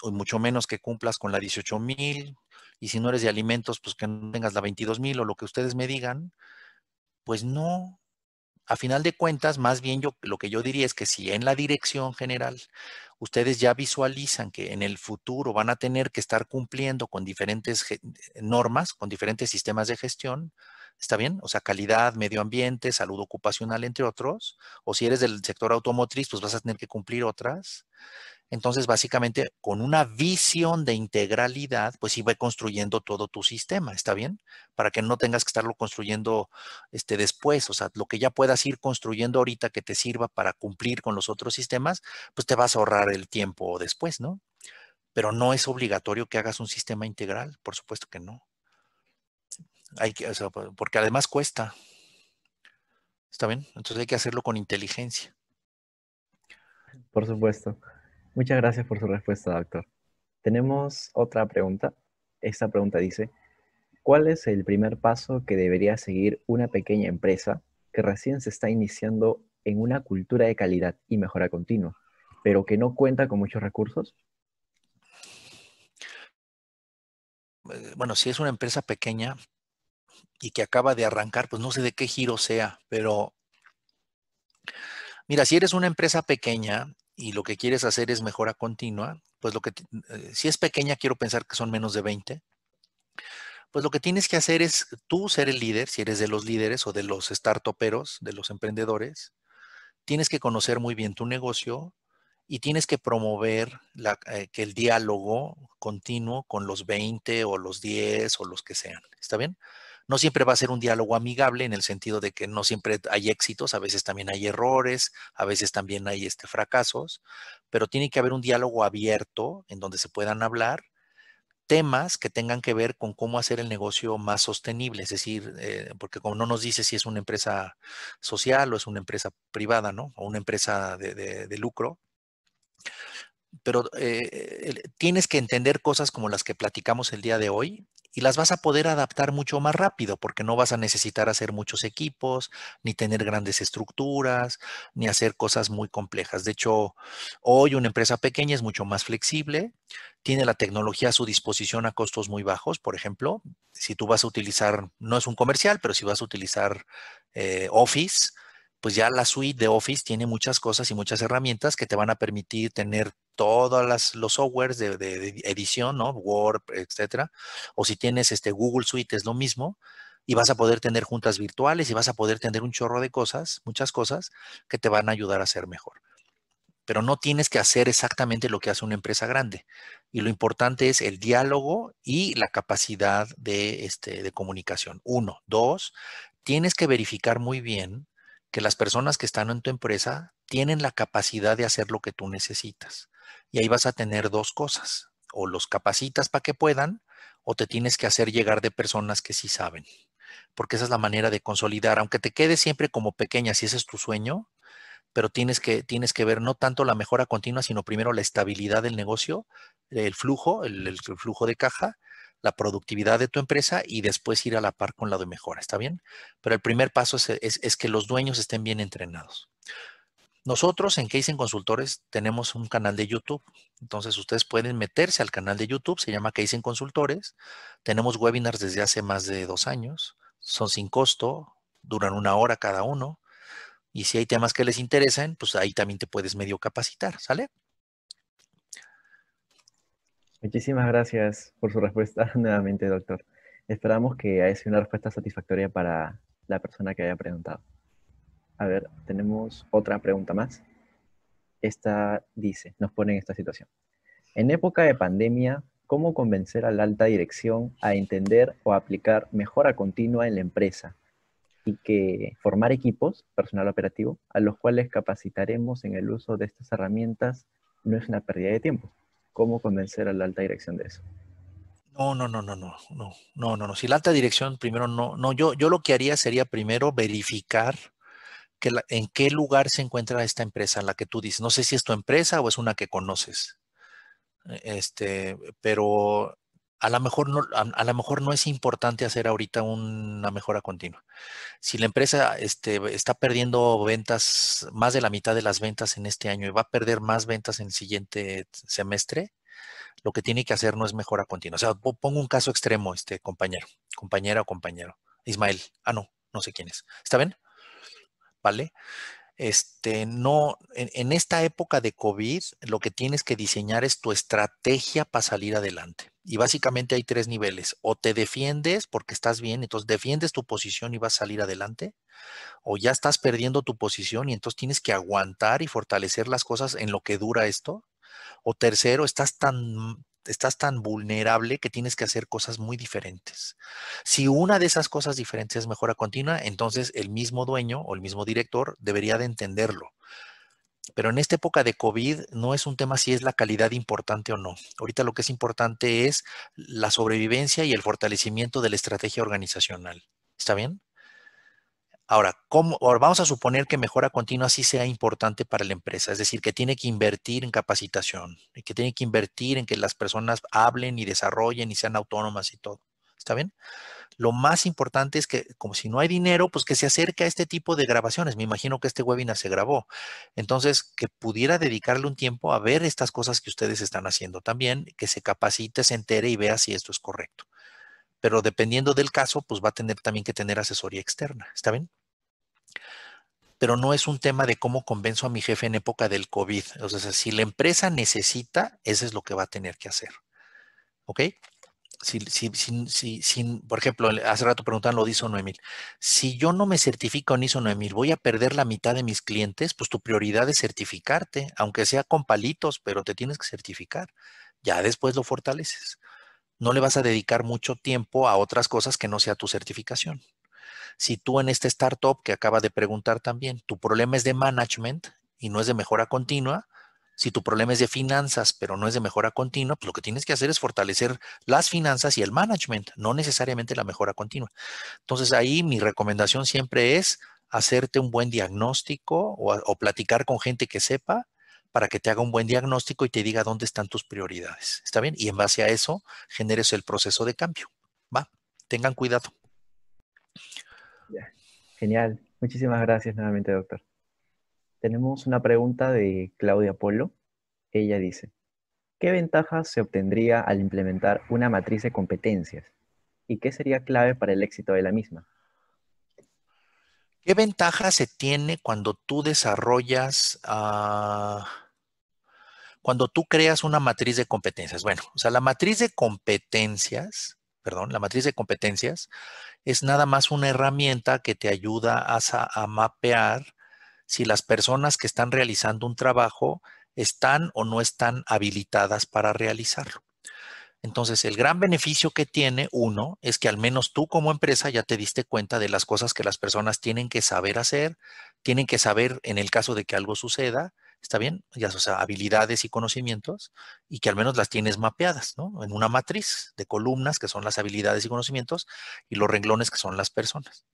o mucho menos que cumplas con la dieciocho mil, y si no eres de alimentos, pues que no tengas la veintidós mil o lo que ustedes me digan, pues no. A final de cuentas, más bien yo, lo que yo diría es que si en la dirección general ustedes ya visualizan que en el futuro van a tener que estar cumpliendo con diferentes normas, con diferentes sistemas de gestión, ¿está bien? O sea, calidad, medio ambiente, salud ocupacional, entre otros. O si eres del sector automotriz, pues vas a tener que cumplir otras. Entonces, básicamente, con una visión de integralidad, pues sí va construyendo todo tu sistema, ¿está bien? Para que no tengas que estarlo construyendo este, después. O sea, lo que ya puedas ir construyendo ahorita que te sirva para cumplir con los otros sistemas, pues te vas a ahorrar el tiempo después, ¿no? Pero no es obligatorio que hagas un sistema integral, por supuesto que no. Hay que, o sea, porque además cuesta. ¿Está bien? Entonces hay que hacerlo con inteligencia. Por supuesto. Muchas gracias por su respuesta, doctor. Tenemos otra pregunta. Esta pregunta dice, ¿cuál es el primer paso que debería seguir una pequeña empresa que recién se está iniciando en una cultura de calidad y mejora continua, pero que no cuenta con muchos recursos? Bueno, si es una empresa pequeña y que acaba de arrancar, pues no sé de qué giro sea, pero mira, si eres una empresa pequeña y lo que quieres hacer es mejora continua, pues lo que, eh, si es pequeña, quiero pensar que son menos de veinte, pues lo que tienes que hacer es tú ser el líder, si eres de los líderes o de los startuperos, de los emprendedores, tienes que conocer muy bien tu negocio y tienes que promover la, eh, que el diálogo continuo con los veinte o los diez o los que sean, ¿está bien? No siempre va a ser un diálogo amigable en el sentido de que no siempre hay éxitos, a veces también hay errores, a veces también hay este, fracasos, pero tiene que haber un diálogo abierto en donde se puedan hablar temas que tengan que ver con cómo hacer el negocio más sostenible, es decir, eh, porque como no nos dice si es una empresa social o es una empresa privada, ¿no? O una empresa de, de, de lucro. Pero eh, tienes que entender cosas como las que platicamos el día de hoy y las vas a poder adaptar mucho más rápido porque no vas a necesitar hacer muchos equipos, ni tener grandes estructuras, ni hacer cosas muy complejas. De hecho, hoy una empresa pequeña es mucho más flexible, tiene la tecnología a su disposición a costos muy bajos. Por ejemplo, si tú vas a utilizar, no es un comercial, pero si vas a utilizar eh, Office, pues ya la suite de Office tiene muchas cosas y muchas herramientas que te van a permitir tener todos los softwares de, de, de edición, ¿no? Word, etcétera. O si tienes este Google Suite es lo mismo y vas a poder tener juntas virtuales y vas a poder tener un chorro de cosas, muchas cosas que te van a ayudar a ser mejor. Pero no tienes que hacer exactamente lo que hace una empresa grande. Y lo importante es el diálogo y la capacidad de, este, de comunicación. Uno. Dos, tienes que verificar muy bien que las personas que están en tu empresa tienen la capacidad de hacer lo que tú necesitas. y ahí vas a tener dos cosas. O los capacitas para que puedan, o te tienes que hacer llegar de personas que sí saben. Porque esa es la manera de consolidar. Aunque te quedes siempre como pequeña, si ese es tu sueño, pero tienes que, tienes que ver no tanto la mejora continua, sino primero la estabilidad del negocio, el flujo, el, el flujo de caja, la productividad de tu empresa y después ir a la par con la de mejora. ¿Está bien? Pero el primer paso es, es, es que los dueños estén bien entrenados. Nosotros en Keisen Consultores tenemos un canal de YouTube. Entonces, ustedes pueden meterse al canal de YouTube. Se llama Keisen Consultores. Tenemos webinars desde hace más de dos años. Son sin costo. Duran una hora cada uno. Y si hay temas que les interesen, pues ahí también te puedes medio capacitar. ¿Sale? Muchísimas gracias por su respuesta nuevamente, doctor. Esperamos que haya sido una respuesta satisfactoria para la persona que haya preguntado. A ver, tenemos otra pregunta más. Esta dice, nos pone en esta situación. En época de pandemia, ¿cómo convencer a la alta dirección a entender o aplicar mejora continua en la empresa? Y que formar equipos, personal operativo, a los cuales capacitaremos en el uso de estas herramientas no es una pérdida de tiempo. ¿Cómo convencer a la alta dirección de eso? No, no, no, no, no, no, no, no, no. Si la alta dirección primero no, no, yo, yo lo que haría sería primero verificar Que la, en qué lugar se encuentra esta empresa en la que tú dices. No sé si es tu empresa o es una que conoces. Este, pero a lo mejor no, a, a lo mejor no es importante hacer ahorita una mejora continua. Si la empresa este, está perdiendo ventas, más de la mitad de las ventas en este año y va a perder más ventas en el siguiente semestre, lo que tiene que hacer no es mejora continua. O sea, pongo un caso extremo, este compañero, compañera o compañero. Ismael, ah no, no sé quién es. ¿Está bien? ¿Vale? Este, no, en, en esta época de COVID, lo que tienes que diseñar es tu estrategia para salir adelante. Y básicamente hay tres niveles. O te defiendes porque estás bien, entonces defiendes tu posición y vas a salir adelante. O ya estás perdiendo tu posición y entonces tienes que aguantar y fortalecer las cosas en lo que dura esto. O tercero, estás tan... estás tan vulnerable que tienes que hacer cosas muy diferentes. Si una de esas cosas diferentes es mejora continua, entonces el mismo dueño o el mismo director debería de entenderlo. Pero en esta época de COVID no es un tema si es la calidad importante o no. Ahorita lo que es importante es la sobrevivencia y el fortalecimiento de la estrategia organizacional. ¿Está bien? Ahora, ¿cómo? Ahora, vamos a suponer que mejora continua sí sea importante para la empresa, es decir, que tiene que invertir en capacitación, que tiene que invertir en que las personas hablen y desarrollen y sean autónomas y todo. ¿Está bien? Lo más importante es que, como si no hay dinero, pues que se acerque a este tipo de grabaciones. Me imagino que este webinar se grabó. Entonces, que pudiera dedicarle un tiempo a ver estas cosas que ustedes están haciendo también, que se capacite, se entere y vea si esto es correcto. Pero dependiendo del caso, pues va a tener también que tener asesoría externa. ¿Está bien? Pero no es un tema de cómo convenzo a mi jefe en época del COVID. O sea, si la empresa necesita, eso es lo que va a tener que hacer. ¿Ok? Si, si, si, si, si, por ejemplo, hace rato preguntaban lo de ISO nueve mil. Si yo no me certifico en ISO nueve mil, voy a perder la mitad de mis clientes, pues tu prioridad es certificarte, aunque sea con palitos, pero te tienes que certificar. Ya después lo fortaleces. No le vas a dedicar mucho tiempo a otras cosas que no sea tu certificación. Si tú en esta startup que acaba de preguntar también, tu problema es de management y no es de mejora continua, si tu problema es de finanzas pero no es de mejora continua, pues lo que tienes que hacer es fortalecer las finanzas y el management, no necesariamente la mejora continua. Entonces ahí mi recomendación siempre es hacerte un buen diagnóstico o, o platicar con gente que sepa para que te haga un buen diagnóstico y te diga dónde están tus prioridades. ¿Está bien? Y en base a eso, generes el proceso de cambio. ¿Va? Tengan cuidado. Genial. Muchísimas gracias nuevamente, doctor. Tenemos una pregunta de Claudia Polo. Ella dice, ¿qué ventajas se obtendría al implementar una matriz de competencias? ¿Y qué sería clave para el éxito de la misma? ¿Qué ventaja se tiene cuando tú desarrollas, uh, cuando tú creas una matriz de competencias? Bueno, o sea, la matriz de competencias, perdón, la matriz de competencias es nada más una herramienta que te ayuda a, a mapear si las personas que están realizando un trabajo están o no están habilitadas para realizarlo. Entonces, el gran beneficio que tiene, uno, es que al menos tú como empresa ya te diste cuenta de las cosas que las personas tienen que saber hacer, tienen que saber en el caso de que algo suceda ¿Está bien? Ya, o sea, habilidades y conocimientos, y que al menos las tienes mapeadas, ¿no? En una matriz de columnas, que son las habilidades y conocimientos, y los renglones, que son las personas.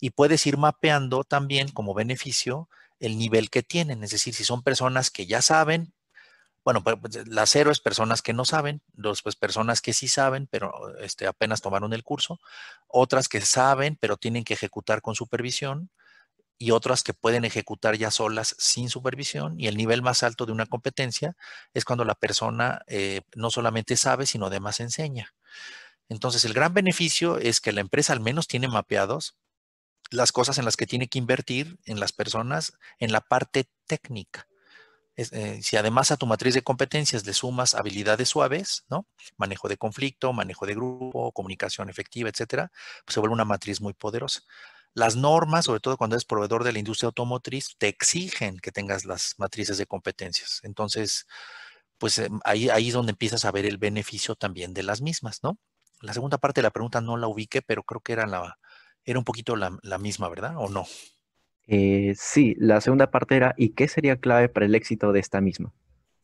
Y puedes ir mapeando también como beneficio el nivel que tienen. Es decir, si son personas que ya saben, bueno, pues, la cero es personas que no saben, dos pues personas que sí saben, pero este, apenas tomaron el curso, otras que saben, pero tienen que ejecutar con supervisión, y otras que pueden ejecutar ya solas sin supervisión. Y el nivel más alto de una competencia es cuando la persona eh, no solamente sabe, sino además enseña. Entonces, el gran beneficio es que la empresa al menos tiene mapeados las cosas en las que tiene que invertir en las personas en la parte técnica. Es, eh, si además a tu matriz de competencias le sumas habilidades suaves, ¿no? Manejo de conflicto, manejo de grupo, comunicación efectiva, etcétera, pues se vuelve una matriz muy poderosa. Las normas, sobre todo cuando eres proveedor de la industria automotriz, te exigen que tengas las matrices de competencias. Entonces, pues ahí, ahí es donde empiezas a ver el beneficio también de las mismas, ¿no? La segunda parte de la pregunta no la ubiqué, pero creo que era, la, era un poquito la, la misma, ¿verdad? ¿O no? Eh, sí, la segunda parte era, ¿y qué sería clave para el éxito de esta misma?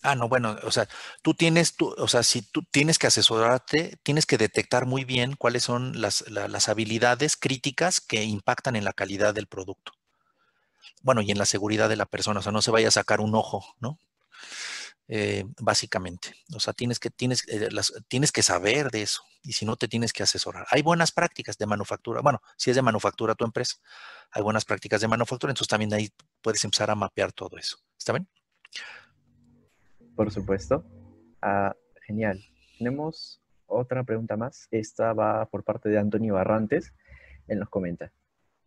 Ah, no, bueno, o sea, tú tienes, tú, o sea, si tú tienes que asesorarte, tienes que detectar muy bien cuáles son las, la, las habilidades críticas que impactan en la calidad del producto. Bueno, y en la seguridad de la persona, o sea, no se vaya a sacar un ojo, ¿no? Eh, básicamente, o sea, tienes que, tienes, eh, las, tienes que saber de eso, y si no, te tienes que asesorar. Hay buenas prácticas de manufactura, bueno, si es de manufactura tu empresa, hay buenas prácticas de manufactura, entonces también ahí puedes empezar a mapear todo eso, ¿está bien? Por supuesto. Ah, genial. Tenemos otra pregunta más. Esta va por parte de Antonio Barrantes. Él nos comenta.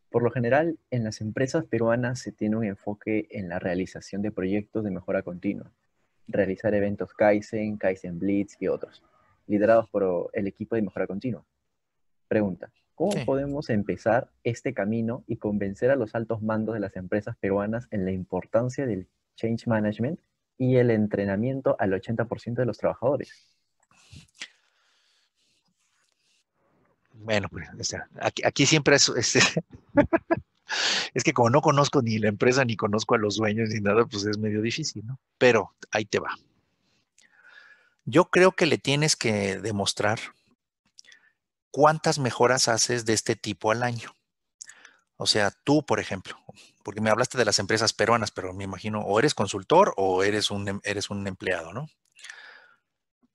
Por lo general, en las empresas peruanas se tiene un enfoque en la realización de proyectos de mejora continua. Realizar eventos Kaizen, Kaizen Blitz y otros, liderados por el equipo de mejora continua. Pregunta. ¿Cómo sí. podemos empezar este camino y convencer a los altos mandos de las empresas peruanas en la importancia del change management y el entrenamiento al ochenta por ciento de los trabajadores? Bueno, pues, o sea, aquí, aquí siempre es, es, es que como no conozco ni la empresa, ni conozco a los dueños, ni nada, pues es medio difícil, ¿no? Pero ahí te va. Yo creo que le tienes que demostrar cuántas mejoras haces de este tipo al año. O sea, tú, por ejemplo, porque me hablaste de las empresas peruanas, pero me imagino o eres consultor o eres un, eres un empleado, ¿no?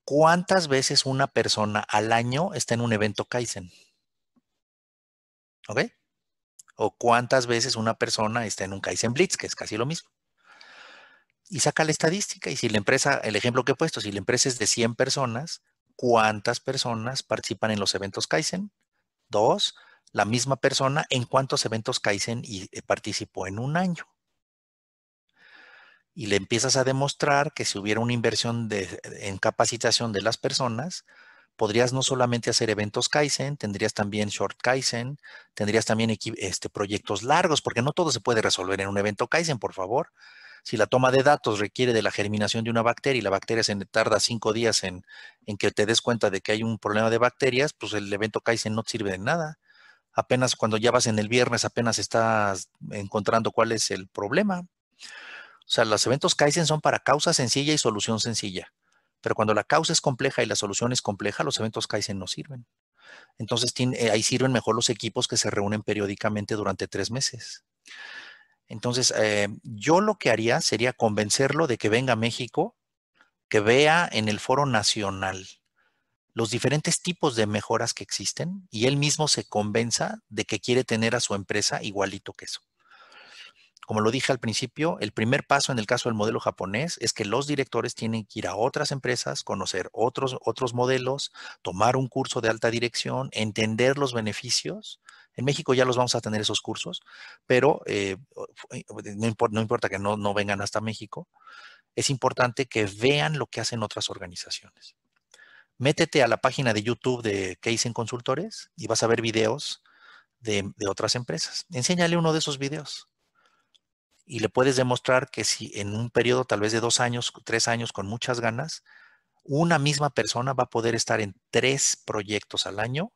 ¿Cuántas veces una persona al año está en un evento Kaizen? ¿Ok? ¿O cuántas veces una persona está en un Kaizen Blitz, que es casi lo mismo? Y saca la estadística. Y si la empresa, el ejemplo que he puesto, si la empresa es de cien personas, ¿cuántas personas participan en los eventos Kaizen? Dos. La misma persona, ¿en cuántos eventos Kaizen y, eh, participó en un año? Y le empiezas a demostrar que si hubiera una inversión de, en capacitación de las personas, podrías no solamente hacer eventos Kaizen, tendrías también short Kaizen, tendrías también este, proyectos largos, porque no todo se puede resolver en un evento Kaizen, por favor. Si la toma de datos requiere de la germinación de una bacteria y la bacteria se tarda cinco días en, en que te des cuenta de que hay un problema de bacterias, pues el evento Kaizen no te sirve de nada. Apenas cuando ya vas en el viernes, apenas estás encontrando cuál es el problema. O sea, los eventos Kaizen son para causa sencilla y solución sencilla. Pero cuando la causa es compleja y la solución es compleja, los eventos Kaizen no sirven. Entonces, ahí sirven mejor los equipos que se reúnen periódicamente durante tres meses. Entonces, eh, yo lo que haría sería convencerlo de que venga a México, que vea en el foro nacional los diferentes tipos de mejoras que existen y él mismo se convenza de que quiere tener a su empresa igualito que eso. Como lo dije al principio, el primer paso en el caso del modelo japonés es que los directores tienen que ir a otras empresas, conocer otros, otros modelos, tomar un curso de alta dirección, entender los beneficios. En México ya los vamos a tener esos cursos, pero eh, no, importa, no importa que no, no vengan hasta México. Es importante que vean lo que hacen otras organizaciones. Métete a la página de YouTube de Keisen Consultores y vas a ver videos de, de otras empresas. Enséñale uno de esos videos y le puedes demostrar que si en un periodo tal vez de dos años, tres años con muchas ganas, una misma persona va a poder estar en tres proyectos al año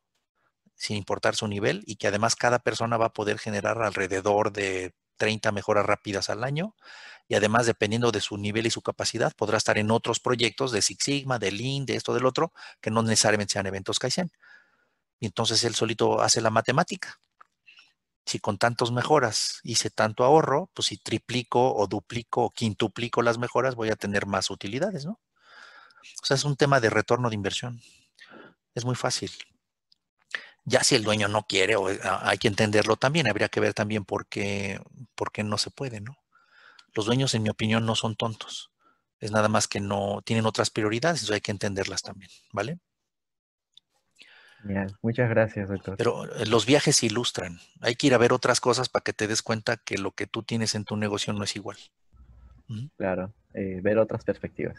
sin importar su nivel y que además cada persona va a poder generar alrededor de treinta mejoras rápidas al año. Y además, dependiendo de su nivel y su capacidad, podrá estar en otros proyectos de Six Sigma, de Lean, de esto, del otro, que no necesariamente sean eventos Kaizen. Y entonces él solito hace la matemática. Si con tantas mejoras hice tanto ahorro, pues si triplico o duplico o quintuplico las mejoras, voy a tener más utilidades, ¿no? O sea, es un tema de retorno de inversión. Es muy fácil. Ya si el dueño no quiere, o hay que entenderlo también, habría que ver también por qué, por qué no se puede, ¿no? Los dueños, en mi opinión, no son tontos. Es nada más que no tienen otras prioridades, eso hay que entenderlas también, ¿vale? Bien, muchas gracias, doctor. Pero los viajes ilustran. Hay que ir a ver otras cosas para que te des cuenta que lo que tú tienes en tu negocio no es igual. ¿Mm? Claro, eh, ver otras perspectivas.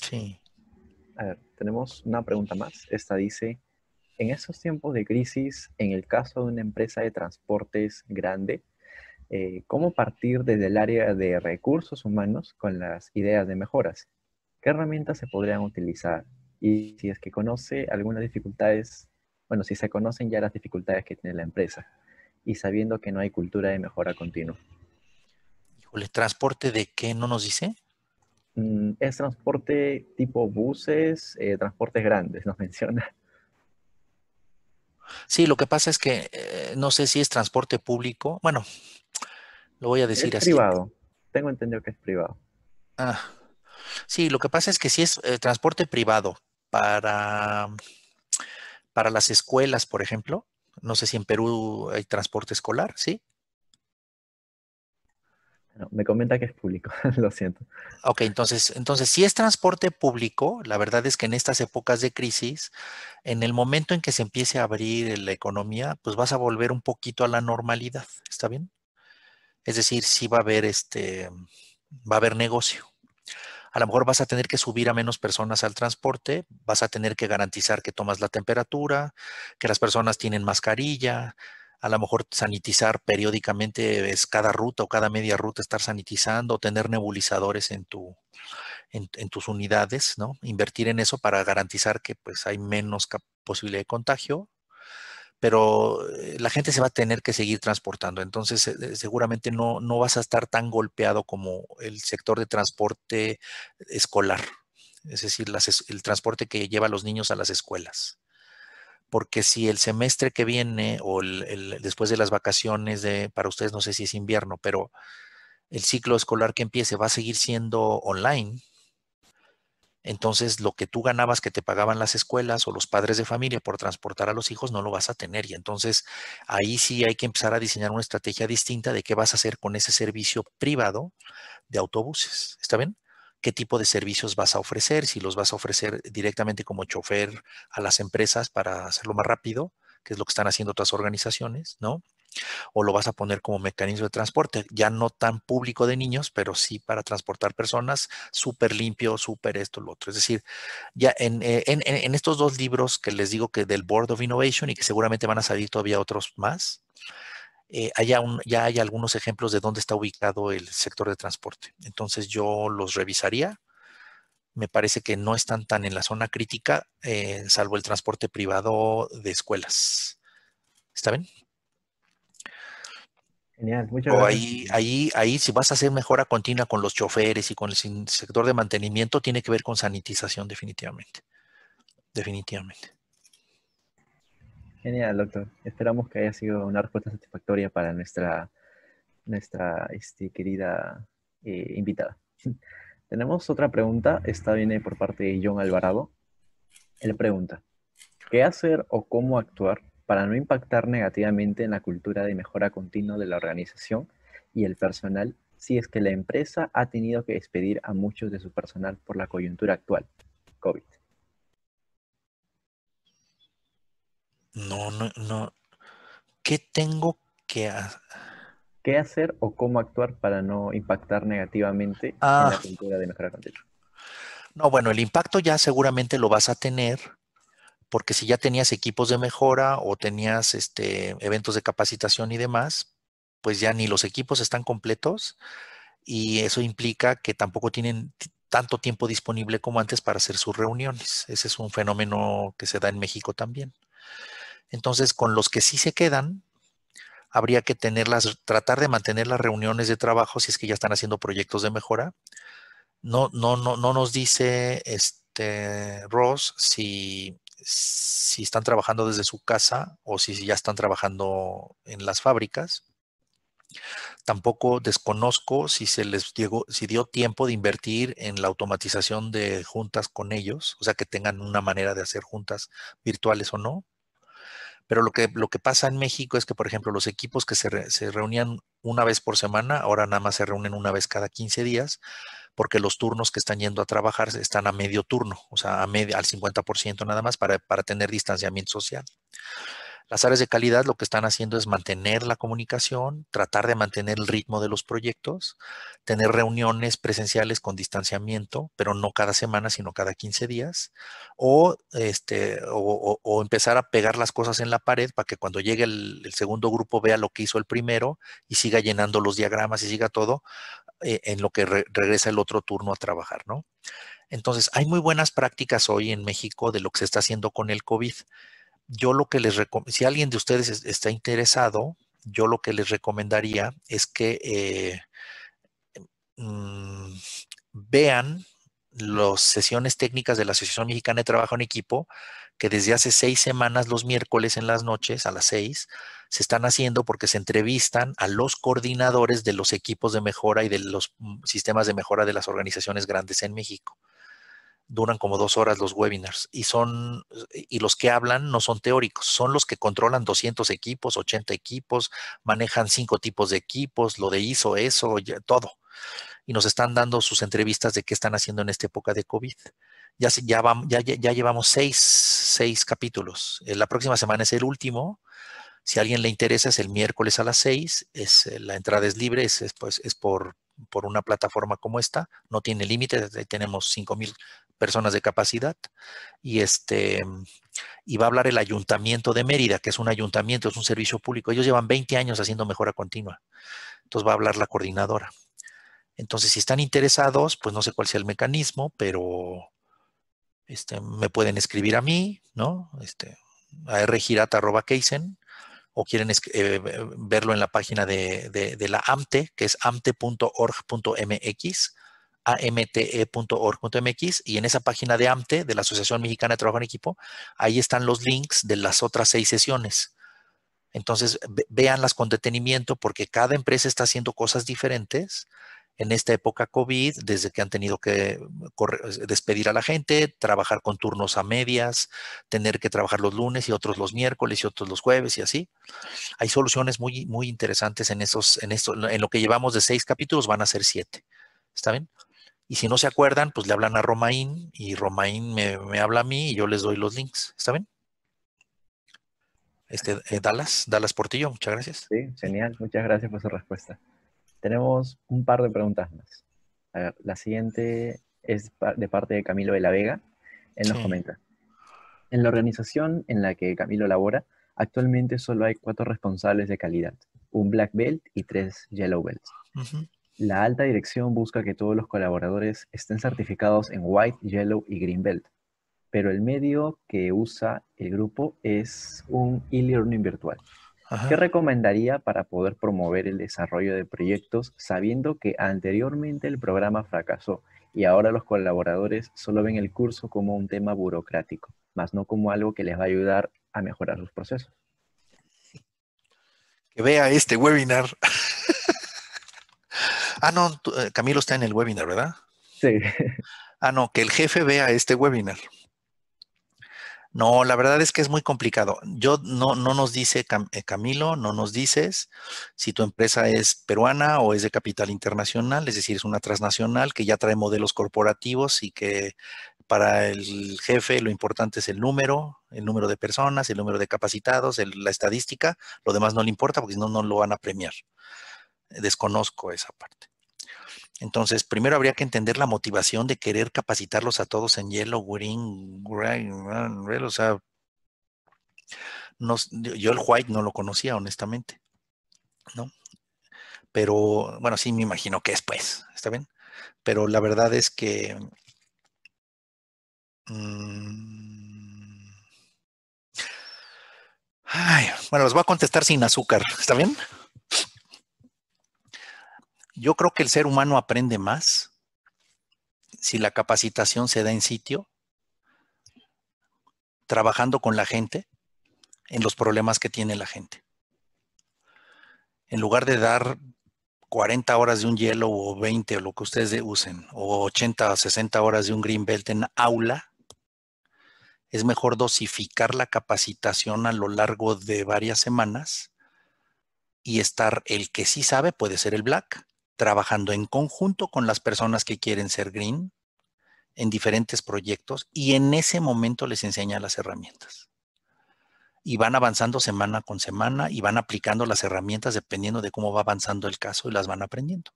Sí. A ver, tenemos una pregunta más. Esta dice, en esos tiempos de crisis, en el caso de una empresa de transportes grande, eh, ¿cómo partir desde el área de recursos humanos con las ideas de mejoras? ¿Qué herramientas se podrían utilizar? Y si es que conoce algunas dificultades, bueno, si se conocen ya las dificultades que tiene la empresa y sabiendo que no hay cultura de mejora continua. Híjole, ¿transporte de qué no nos dice? Es transporte tipo buses, eh, transportes grandes, nos menciona. Sí, lo que pasa es que eh, no sé si es transporte público. Bueno, lo voy a decir así. Es privado. Tengo entendido que es privado. Ah, sí, lo que pasa es que si es eh, transporte privado para, para las escuelas, por ejemplo. No sé si en Perú hay transporte escolar, ¿sí? No, me comenta que es público, lo siento. Ok, entonces, entonces, si es transporte público, la verdad es que en estas épocas de crisis, en el momento en que se empiece a abrir la economía, pues vas a volver un poquito a la normalidad, ¿está bien? Es decir, sí va a haber, este, va a haber negocio. A lo mejor vas a tener que subir a menos personas al transporte, vas a tener que garantizar que tomas la temperatura, que las personas tienen mascarilla, a lo mejor sanitizar periódicamente es cada ruta o cada media ruta estar sanitizando o tener nebulizadores en, tu, en, en tus unidades, ¿no? Invertir en eso para garantizar que pues, hay menos posibilidad de contagio, pero la gente se va a tener que seguir transportando. Entonces, eh, seguramente no, no vas a estar tan golpeado como el sector de transporte escolar, es decir, las, el transporte que lleva a los niños a las escuelas. Porque si el semestre que viene o el, el, después de las vacaciones, de, para ustedes no sé si es invierno, pero el ciclo escolar que empiece va a seguir siendo online, entonces lo que tú ganabas que te pagaban las escuelas o los padres de familia por transportar a los hijos no lo vas a tener. Y entonces ahí sí hay que empezar a diseñar una estrategia distinta de qué vas a hacer con ese servicio privado de autobuses. ¿Está bien? ¿Qué tipo de servicios vas a ofrecer? Si los vas a ofrecer directamente como chofer a las empresas para hacerlo más rápido, que es lo que están haciendo otras organizaciones, ¿no? O lo vas a poner como mecanismo de transporte, ya no tan público de niños, pero sí para transportar personas, súper limpio, súper esto, lo otro. Es decir, ya en, en, en estos dos libros que les digo que del Board of Innovation y que seguramente van a salir todavía otros más, Eh, haya un, ya hay algunos ejemplos de dónde está ubicado el sector de transporte. Entonces yo los revisaría. Me parece que no están tan en la zona crítica, eh, salvo el transporte privado de escuelas. ¿Está bien? Genial, muchas gracias. O ahí, ahí, ahí si vas a hacer mejora continua con los choferes y con el sector de mantenimiento, tiene que ver con sanitización definitivamente. Definitivamente. Genial, doctor. Esperamos que haya sido una respuesta satisfactoria para nuestra, nuestra este, querida eh, invitada. Tenemos otra pregunta. Esta viene por parte de John Alvarado. Él pregunta, ¿qué hacer o cómo actuar para no impactar negativamente en la cultura de mejora continua de la organización y el personal si es que la empresa ha tenido que despedir a muchos de su personal por la coyuntura actual, COVID? No, no, no. ¿Qué tengo que hacer? ¿Qué hacer o cómo actuar para no impactar negativamente ah. en la cultura de mejora continua? No, bueno, el impacto ya seguramente lo vas a tener, porque si ya tenías equipos de mejora o tenías este, eventos de capacitación y demás, pues ya ni los equipos están completos y eso implica que tampoco tienen tanto tiempo disponible como antes para hacer sus reuniones. Ese es un fenómeno que se da en México también. Entonces, con los que sí se quedan, habría que tenerlas, tratar de mantener las reuniones de trabajo si es que ya están haciendo proyectos de mejora. No, no, no, no nos dice este Ross si, si están trabajando desde su casa o si ya están trabajando en las fábricas. Tampoco desconozco si se les llegó, si dio tiempo de invertir en la automatización de juntas con ellos, o sea, que tengan una manera de hacer juntas virtuales o no. Pero lo que, lo que pasa en México es que, por ejemplo, los equipos que se, re, se reunían una vez por semana, ahora nada más se reúnen una vez cada quince días, porque los turnos que están yendo a trabajar están a medio turno, o sea, a medio, al cincuenta por ciento nada más para, para tener distanciamiento social. Las áreas de calidad lo que están haciendo es mantener la comunicación, tratar de mantener el ritmo de los proyectos, tener reuniones presenciales con distanciamiento, pero no cada semana, sino cada quince días, o, este, o, o, o empezar a pegar las cosas en la pared para que cuando llegue el, el segundo grupo vea lo que hizo el primero y siga llenando los diagramas y siga todo eh, en lo que re- regresa el otro turno a trabajar, ¿no? Entonces, hay muy buenas prácticas hoy en México de lo que se está haciendo con el COVID. Yo lo que les recomiendo, si alguien de ustedes está interesado, yo lo que les recomendaría es que eh, mm, vean las sesiones técnicas de la Asociación Mexicana de Trabajo en Equipo, que desde hace seis semanas, los miércoles en las noches, a las seis, se están haciendo porque se entrevistan a los coordinadores de los equipos de mejora y de los sistemas de mejora de las organizaciones grandes en México. Duran como dos horas los webinars y son y los que hablan no son teóricos, son los que controlan doscientos equipos, ochenta equipos, manejan cinco tipos de equipos, lo de I S O, eso, todo. Y nos están dando sus entrevistas de qué están haciendo en esta época de COVID. Ya, ya, vamos, ya, ya llevamos seis, seis capítulos. La próxima semana es el último. Si a alguien le interesa, es el miércoles a las seis. Es, la entrada es libre, es, es, pues, es por, por una plataforma como esta. No tiene límites, tenemos cinco mil personas de capacidad, y este y va a hablar el Ayuntamiento de Mérida, que es un ayuntamiento, es un servicio público. Ellos llevan veinte años haciendo mejora continua. Entonces va a hablar la coordinadora. Entonces, si están interesados, pues no sé cuál sea el mecanismo, pero este, me pueden escribir a mí, ¿no? Este, a r girata arroba keisen, o quieren eh, verlo en la página de, de, de la A M T E, que es amte punto org punto m x, amte punto org punto m x, y en esa página de A M T E, de la Asociación Mexicana de Trabajo en Equipo, ahí están los links de las otras seis sesiones. Entonces, ve véanlas con detenimiento porque cada empresa está haciendo cosas diferentes en esta época COVID, desde que han tenido que despedir a la gente, trabajar con turnos a medias, tener que trabajar los lunes y otros los miércoles y otros los jueves y así. Hay soluciones muy, muy interesantes en, esos, en, esos, en lo que llevamos de seis capítulos, van a ser siete. ¿Está bien? Y si no se acuerdan, pues le hablan a Romain y Romain me, me habla a mí y yo les doy los links. ¿Está bien? Este, eh, Dallas, Dallas Portillo, muchas gracias. Sí, genial. Muchas gracias por su respuesta. Tenemos un par de preguntas más. A ver, la siguiente es de parte de Camilo de la Vega. Él nos sí. comenta. En la organización en la que Camilo labora, actualmente solo hay cuatro responsables de calidad, un Black Belt y tres Yellow Belts. Uh-huh. La alta dirección busca que todos los colaboradores estén certificados en White, Yellow y Green Belt, pero el medio que usa el grupo es un e-learning virtual. Ajá. ¿Qué recomendaría para poder promover el desarrollo de proyectos sabiendo que anteriormente el programa fracasó y ahora los colaboradores solo ven el curso como un tema burocrático, más no como algo que les va a ayudar a mejorar los procesos? Que vea este webinar. Ah, no, Camilo está en el webinar, ¿verdad? Sí. Ah, no, que el jefe vea este webinar. No, la verdad es que es muy complicado. Yo no, no nos dice, Cam, eh, Camilo, no nos dices si tu empresa es peruana o es de capital internacional, es decir, es una transnacional que ya trae modelos corporativos y que para el jefe lo importante es el número, el número de personas, el número de capacitados, el, la estadística, lo demás no le importa porque si no, no lo van a premiar. Desconozco esa parte. Entonces, primero habría que entender la motivación de querer capacitarlos a todos en yellow, green, green, red, o sea, no, yo el white no lo conocía, honestamente, ¿no? Pero, bueno, sí me imagino que es, pues, ¿está bien? Pero la verdad es que... Mmm, Ay, bueno, los voy a contestar sin azúcar. ¿Está bien? Yo creo que el ser humano aprende más si la capacitación se da en sitio, trabajando con la gente, en los problemas que tiene la gente. En lugar de dar cuarenta horas de un Yellow o veinte, o lo que ustedes usen, o ochenta o sesenta horas de un Green Belt en aula, es mejor dosificar la capacitación a lo largo de varias semanas y estar el que sí sabe, puede ser el Black, trabajando en conjunto con las personas que quieren ser Green en diferentes proyectos, y en ese momento les enseña las herramientas. Y van avanzando semana con semana y van aplicando las herramientas dependiendo de cómo va avanzando el caso y las van aprendiendo.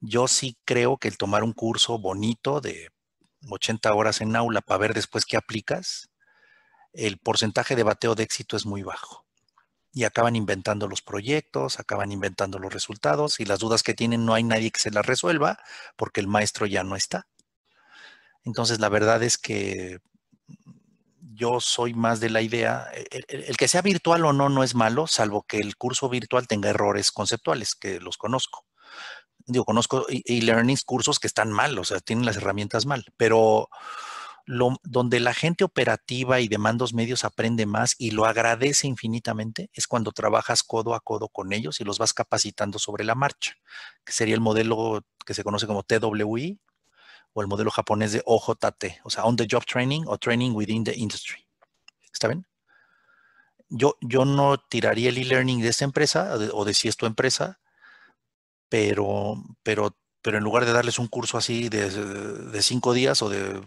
Yo sí creo que el tomar un curso bonito de ochenta horas en aula para ver después qué aplicas, el porcentaje de bateo de éxito es muy bajo. Y acaban inventando los proyectos, acaban inventando los resultados, y las dudas que tienen no hay nadie que se las resuelva porque el maestro ya no está. Entonces la verdad es que yo soy más de la idea, el, el, el que sea virtual o no, no es malo, salvo que el curso virtual tenga errores conceptuales, que los conozco. Digo, conozco e-learnings, cursos que están mal, o sea, tienen las herramientas mal, pero lo, donde la gente operativa y de mandos medios aprende más y lo agradece infinitamente es cuando trabajas codo a codo con ellos y los vas capacitando sobre la marcha, que sería el modelo que se conoce como T W I, o el modelo japonés de O J T, o sea, On the Job Training o Training Within the Industry. ¿Está bien? Yo, yo no tiraría el e-learning de esta empresa, de, o de si es tu empresa, pero, pero, pero en lugar de darles un curso así de, de cinco días o de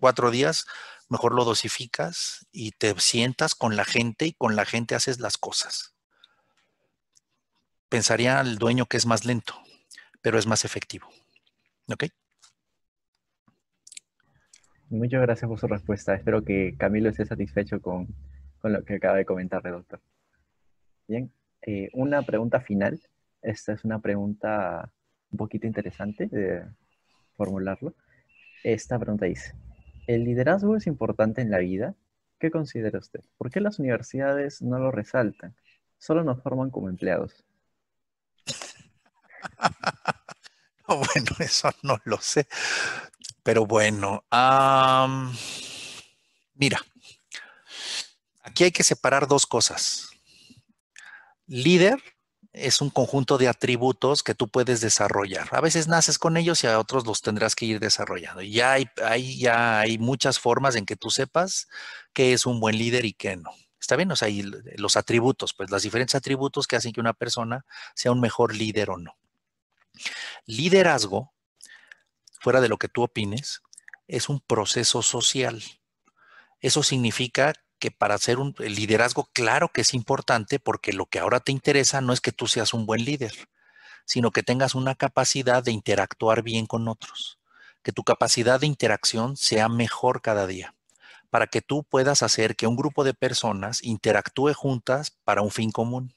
cuatro días, mejor lo dosificas y te sientas con la gente y con la gente haces las cosas. Pensaría al dueño que es más lento, pero es más efectivo. ¿Ok? Muchas gracias por su respuesta. Espero que Camilo esté satisfecho con, con lo que acaba de comentarle, doctor. Bien, eh, una pregunta final. Esta es una pregunta un poquito interesante de formularlo. Esta pregunta dice, ¿el liderazgo es importante en la vida? ¿Qué considera usted? ¿Por qué las universidades no lo resaltan? Solo nos forman como empleados. No, bueno, eso no lo sé. Pero bueno, um, mira, aquí hay que separar dos cosas. Líder es un conjunto de atributos que tú puedes desarrollar. A veces naces con ellos y a otros los tendrás que ir desarrollando. Ya hay, hay, ya hay muchas formas en que tú sepas qué es un buen líder y qué no. ¿Está bien? O sea, y los atributos, pues los diferentes atributos que hacen que una persona sea un mejor líder o no. Liderazgo, fuera de lo que tú opines, es un proceso social. Eso significa que para hacer un el liderazgo, claro que es importante, porque lo que ahora te interesa no es que tú seas un buen líder, sino que tengas una capacidad de interactuar bien con otros, que tu capacidad de interacción sea mejor cada día, para que tú puedas hacer que un grupo de personas interactúe juntas para un fin común,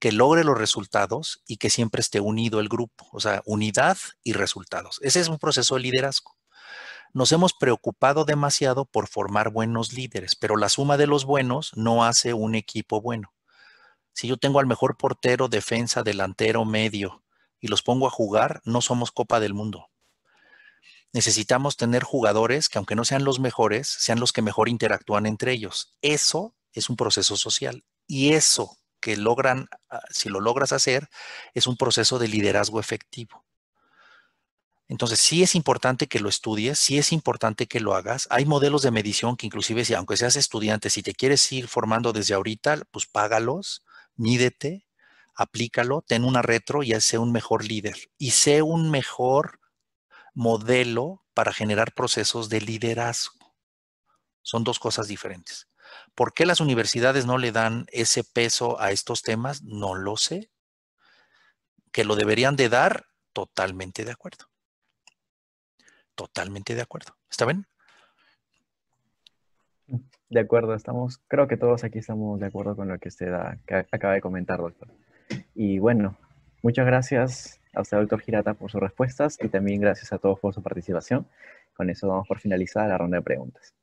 que logre los resultados y que siempre esté unido el grupo. O sea, unidad y resultados. Ese es un proceso de liderazgo. Nos hemos preocupado demasiado por formar buenos líderes, pero la suma de los buenos no hace un equipo bueno. Si yo tengo al mejor portero, defensa, delantero, medio, y los pongo a jugar, no somos Copa del Mundo. Necesitamos tener jugadores que, aunque no sean los mejores, sean los que mejor interactúan entre ellos. Eso es un proceso social. Y eso que logran, si lo logras hacer, es un proceso de liderazgo efectivo. Entonces, sí es importante que lo estudies, sí es importante que lo hagas. Hay modelos de medición que inclusive, si aunque seas estudiante, si te quieres ir formando desde ahorita, pues págalos, mídete, aplícalo, ten una retro y sé un mejor líder. Y sé un mejor modelo para generar procesos de liderazgo. Son dos cosas diferentes. ¿Por qué las universidades no le dan ese peso a estos temas? No lo sé. ¿Que lo deberían de dar? Totalmente de acuerdo. Totalmente de acuerdo. ¿Está bien? De acuerdo, estamos, creo que todos aquí estamos de acuerdo con lo que usted ha, que acaba de comentar, doctor. Y bueno, muchas gracias a usted, doctor Hirata, por sus respuestas y también gracias a todos por su participación. Con eso vamos por finalizar la ronda de preguntas.